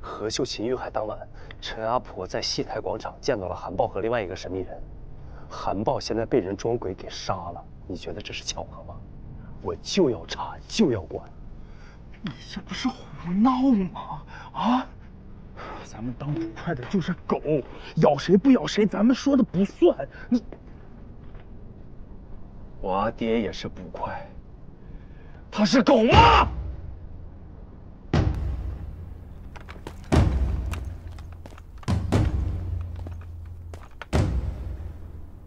何秀琴遇害当晚，陈阿婆在戏台广场见到了韩豹和另外一个神秘人。韩豹现在被人装鬼给杀了，你觉得这是巧合吗？我就要查，就要管。你这不是胡闹吗？啊！ 咱们当捕快的就是狗，咬谁不咬谁，咱们说的不算。你，我爹也是捕快，他是狗吗？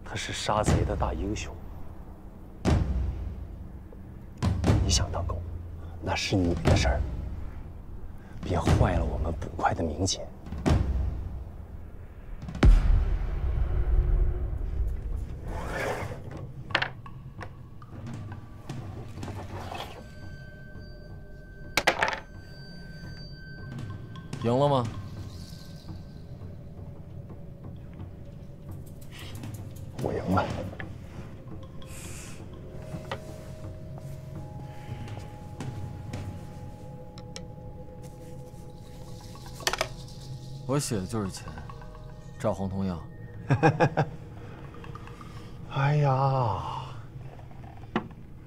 他是杀贼的大英雄。你想当狗，那是你的事儿。 别坏了我们捕快的名节。赢了吗？我赢了。我写的就是钱，照黄铜样。哎呀，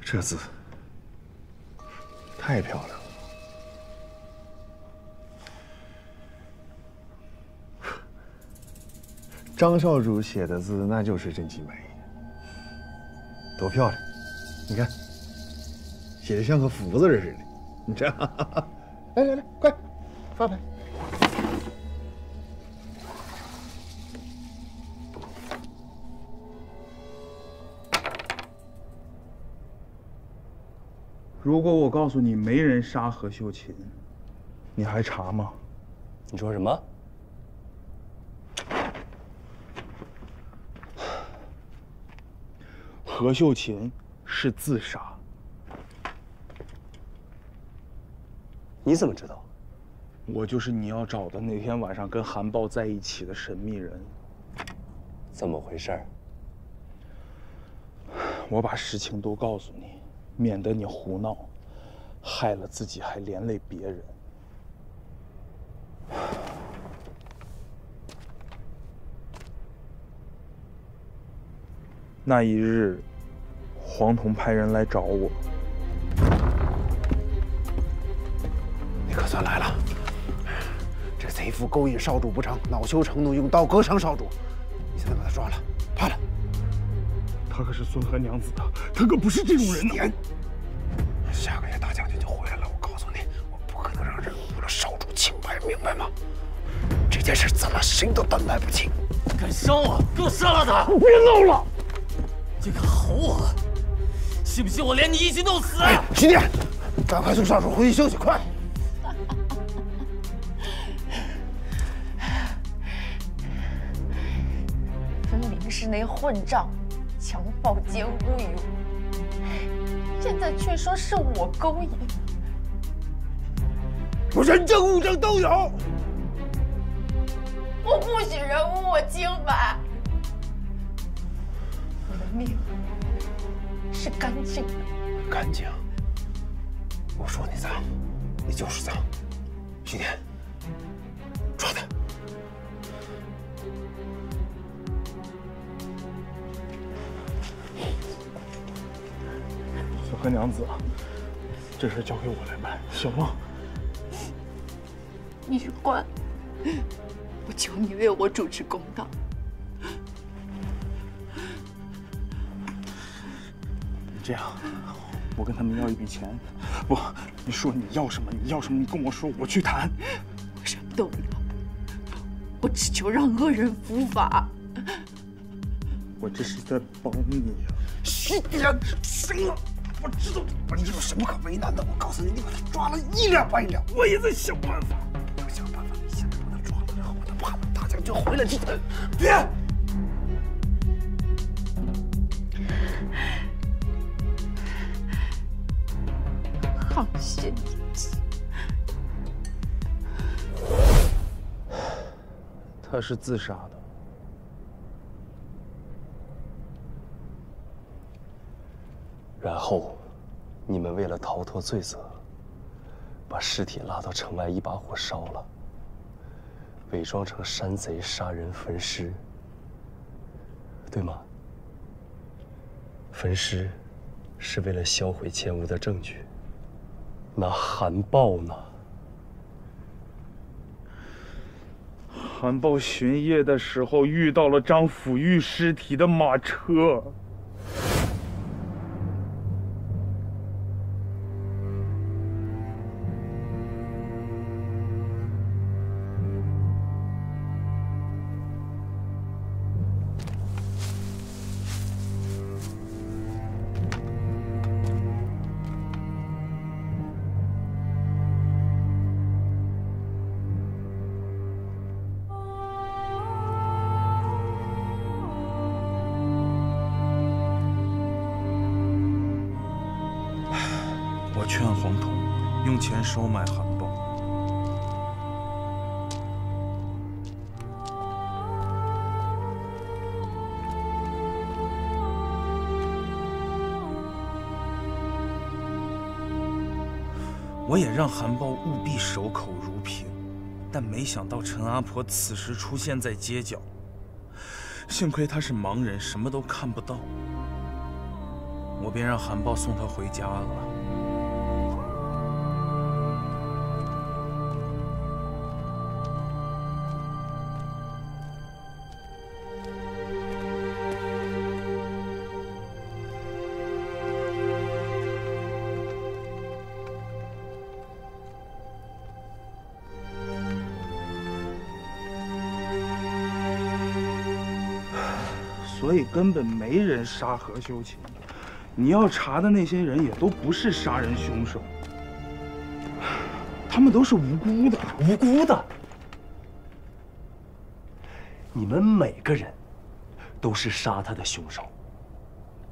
这字太漂亮了！张少主写的字那就是真情满意，多漂亮！你看，写的像个福字似的。你这，来来来，快发牌。 如果我告诉你没人杀何秀琴，你还查吗？你说什么？何秀琴是自杀。你怎么知道？我就是你要找的那天晚上跟韩豹在一起的神秘人。怎么回事？我把实情都告诉你。 免得你胡闹，害了自己还连累别人。那一日，黄铜派人来找我，你可算来了。这贼夫勾引少主不成，恼羞成怒用刀割伤少主，你现在把他抓了，判了。 他可是孙和娘子的，他可不是这种人呢。下个月大将军就回来了，我告诉你，我不可能让人误了少主清白，明白吗？这件事咱俩谁都担待不起。敢伤我，给我杀了他！别闹了！竟敢吼我！信不信我连你一起弄死？哎，徐殿，赶快送少主回去休息，快！分明是那混账！ 强暴奸污于我，现在却说是我勾引，我人证物证都有。我不许人污我清白，我的命是干净的。干净？我说你脏，你就是脏。徐天，抓他！和娘子，这事交给我来办，行吗？玉官，我求你为我主持公道。 这样，我跟他们要一笔钱。不，你说你要什么？你要什么？你跟我说，我去谈。我什么都不要，我只求让恶人伏法。我这是在帮你呀！徐典，行了，我知道你有什么可为难的。我告诉你，你把他抓了一两半两，我也在想办法。我想办法，现在把他抓了，然后我就怕大将军回来去谈。别。 放心，他是自杀的。然后，你们为了逃脱罪责，把尸体拉到城外，一把火烧了，伪装成山贼杀人焚尸，对吗？焚尸是为了销毁奸污的证据。 那韩豹呢？韩豹巡夜的时候遇到了张辅玉尸体的马车。收买韩豹，我也让韩豹务必守口如瓶，但没想到陈阿婆此时出现在街角，幸亏她是盲人，什么都看不到，我便让韩豹送她回家了。 所以根本没人杀何修琴，你要查的那些人也都不是杀人凶手，他们都是无辜的，无辜的。你们每个人都是杀他的凶手。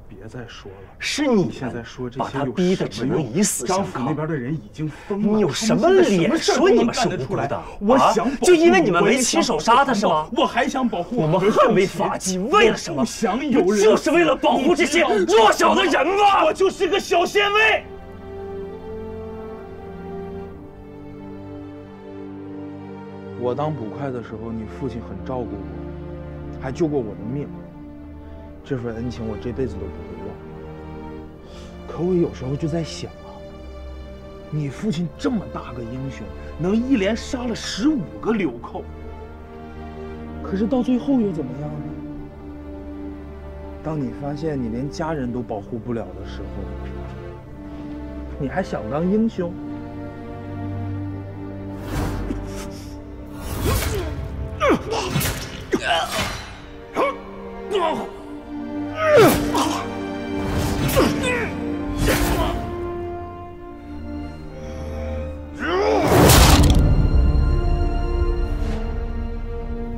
别再说了，是你现在说这些，把他逼得只能以死相抗。张府那边的人已经疯了，你有什么脸说你们是无辜的？我想，就因为你们没亲手杀他是吗？我还想保护我们捍卫法纪，为了什么？就是为了保护这些弱小的人吗？我就是个小县尉。 我当捕快的时候，你父亲很照顾我，还救过我的命，这份恩情我这辈子都不会忘。可我有时候就在想啊，你父亲这么大个英雄，能一连杀了15个流寇，可是到最后又怎么样呢？当你发现你连家人都保护不了的时候，你还想当英雄？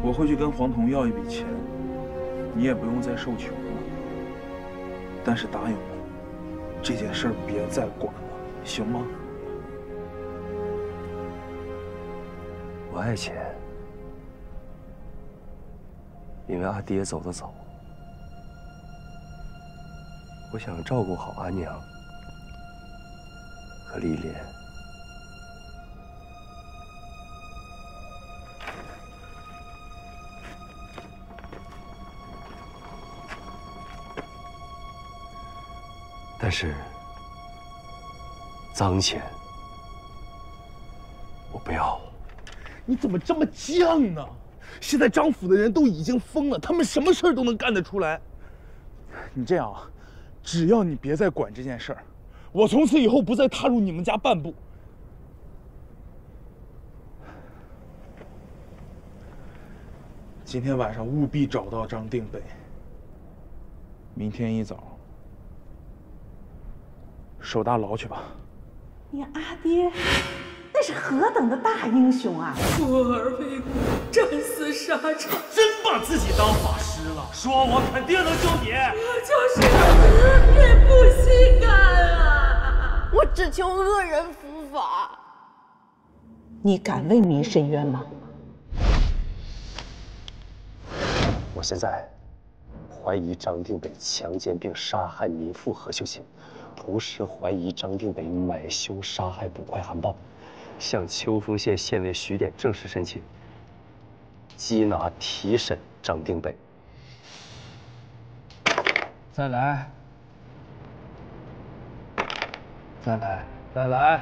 我会去跟黄铜要一笔钱，你也不用再受穷了。但是答应我，这件事儿别再管了，行吗？我爱钱。 因为阿爹走得早，我想照顾好阿娘和丽莲。但是，脏钱，我不要了。你怎么这么犟呢？现在张府的人都已经疯了，他们什么事儿都能干得出来。你这样啊，只要你别再管这件事儿，我从此以后不再踏入你们家半步。 今天晚上务必找到张定北。明天一早，守大牢去吧。你阿爹那是何等的大英雄啊！出尔为国，战死沙场，真把自己当法师了。说我肯定能救你。我就是死也不惜干啊！我只求恶人伏法。你敢为民伸冤吗？ 我现在怀疑张定北强奸并杀害民妇何秀琴，同时怀疑张定北买凶杀害捕快韩豹，向秋风县县尉徐典正式申请缉拿提审张定北。再来，再来，再来。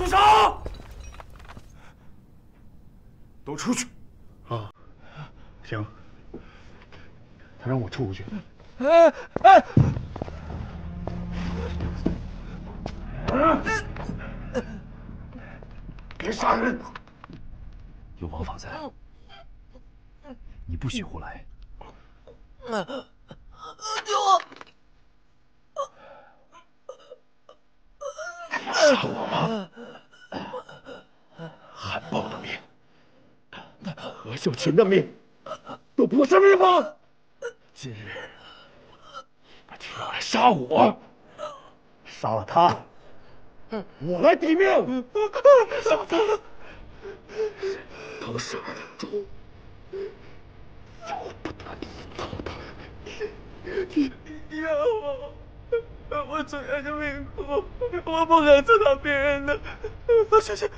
住手！都出去！啊，行。 他让我出去。哎哎！别杀人！有王法在，你不许胡来。救我！杀我吗？韩豹的命，何秀琴的命，都不是命吗？ 今日，他居然来杀我，杀了他，我来抵命。杀他，都是耳中，由不得你糟蹋。你让我主人的命苦，我不敢糟蹋别人的。老雪雪，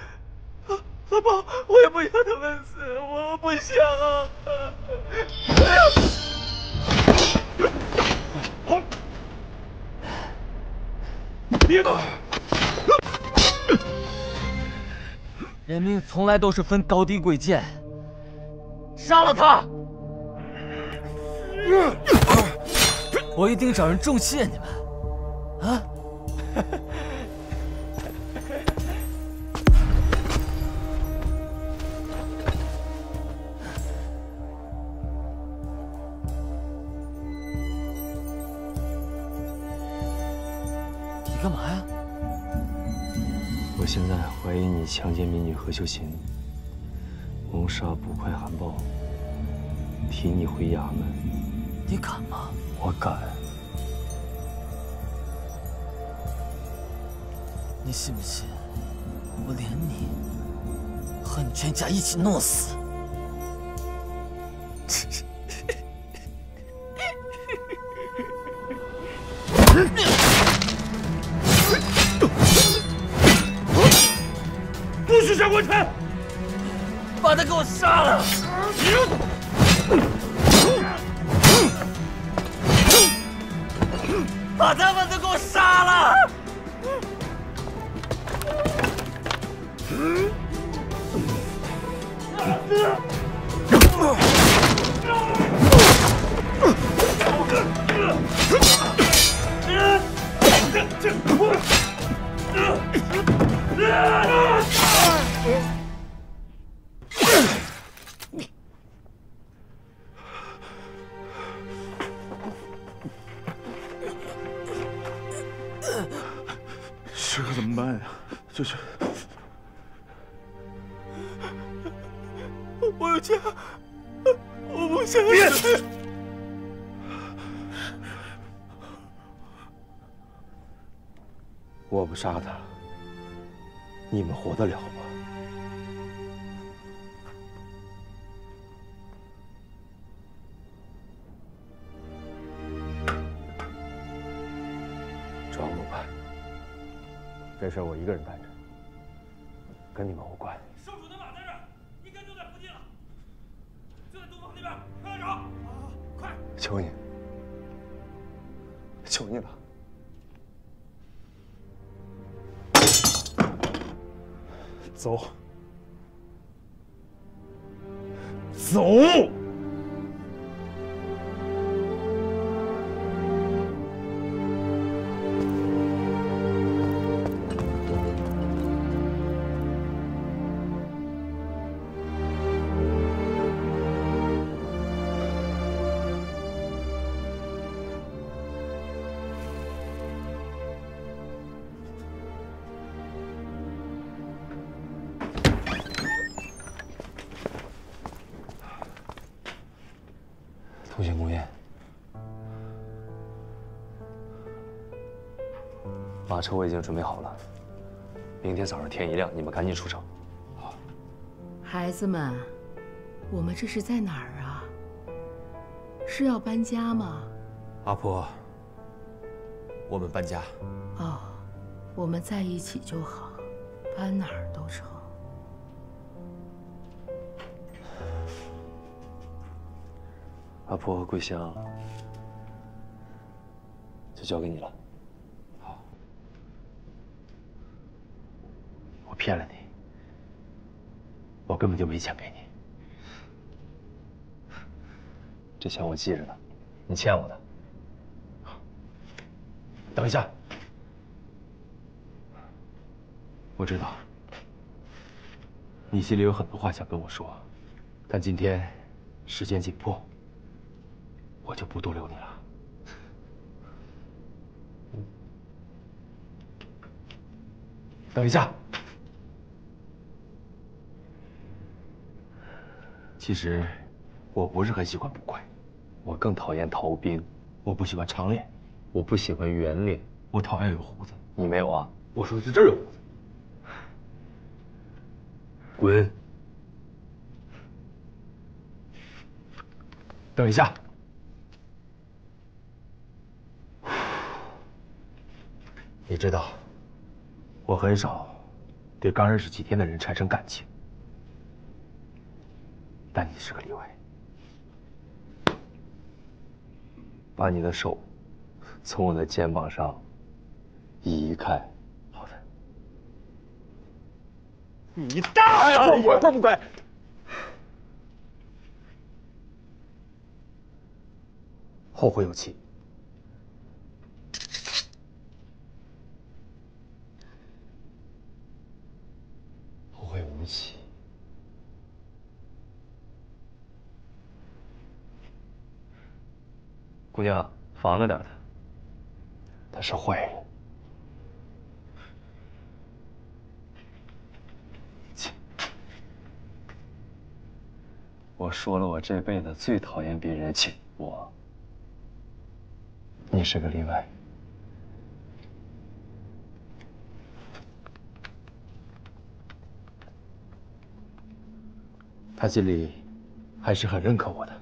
老宝，我也不要他们死，我不想啊。别动！人命从来都是分高低贵贱，杀了他，我一定找人重谢你们！啊！干嘛呀？我现在怀疑你强奸民女何秀琴，谋杀捕快韩豹，提你回衙门。你敢吗？我敢。你信不信，我连你和你全家一起弄死？ 下官臣，把他给我杀了！把他们都给我杀了！这可怎么办呀？这是。我有家，我不想死。我不杀他，你们活得了吗？ 这事我一个人担着，跟你们无关。受主的马在这儿，应该就在附近了，就在东方那边，快来找！啊，快！求你，求你了！走，走！ 同心共业，马车我已经准备好了，明天早上天一亮，你们赶紧出城。好，孩子们，我们这是在哪儿啊？是要搬家吗？阿婆，我们搬家。哦，我们在一起就好，搬哪儿都成。 阿婆和桂香就交给你了。好，我骗了你，我根本就没钱给你，这钱我记着呢，你欠我的。等一下，我知道你心里有很多话想跟我说，但今天时间紧迫。 我就不多留你了。等一下，其实我不是很喜欢捕快，我更讨厌逃兵。我不喜欢长脸，我不喜欢圆脸，我讨厌有胡子。你没有啊？我说是这儿有胡子。滚！等一下。 你知道，我很少对刚认识几天的人产生感情，但你是个例外。把你的手从我的肩膀上移开。好的。你大爷！我不乖。后会有期。 姑娘，防着点他。他是坏人。切！我说了，我这辈子最讨厌别人请我。你是个例外。 他心里还是很认可我的。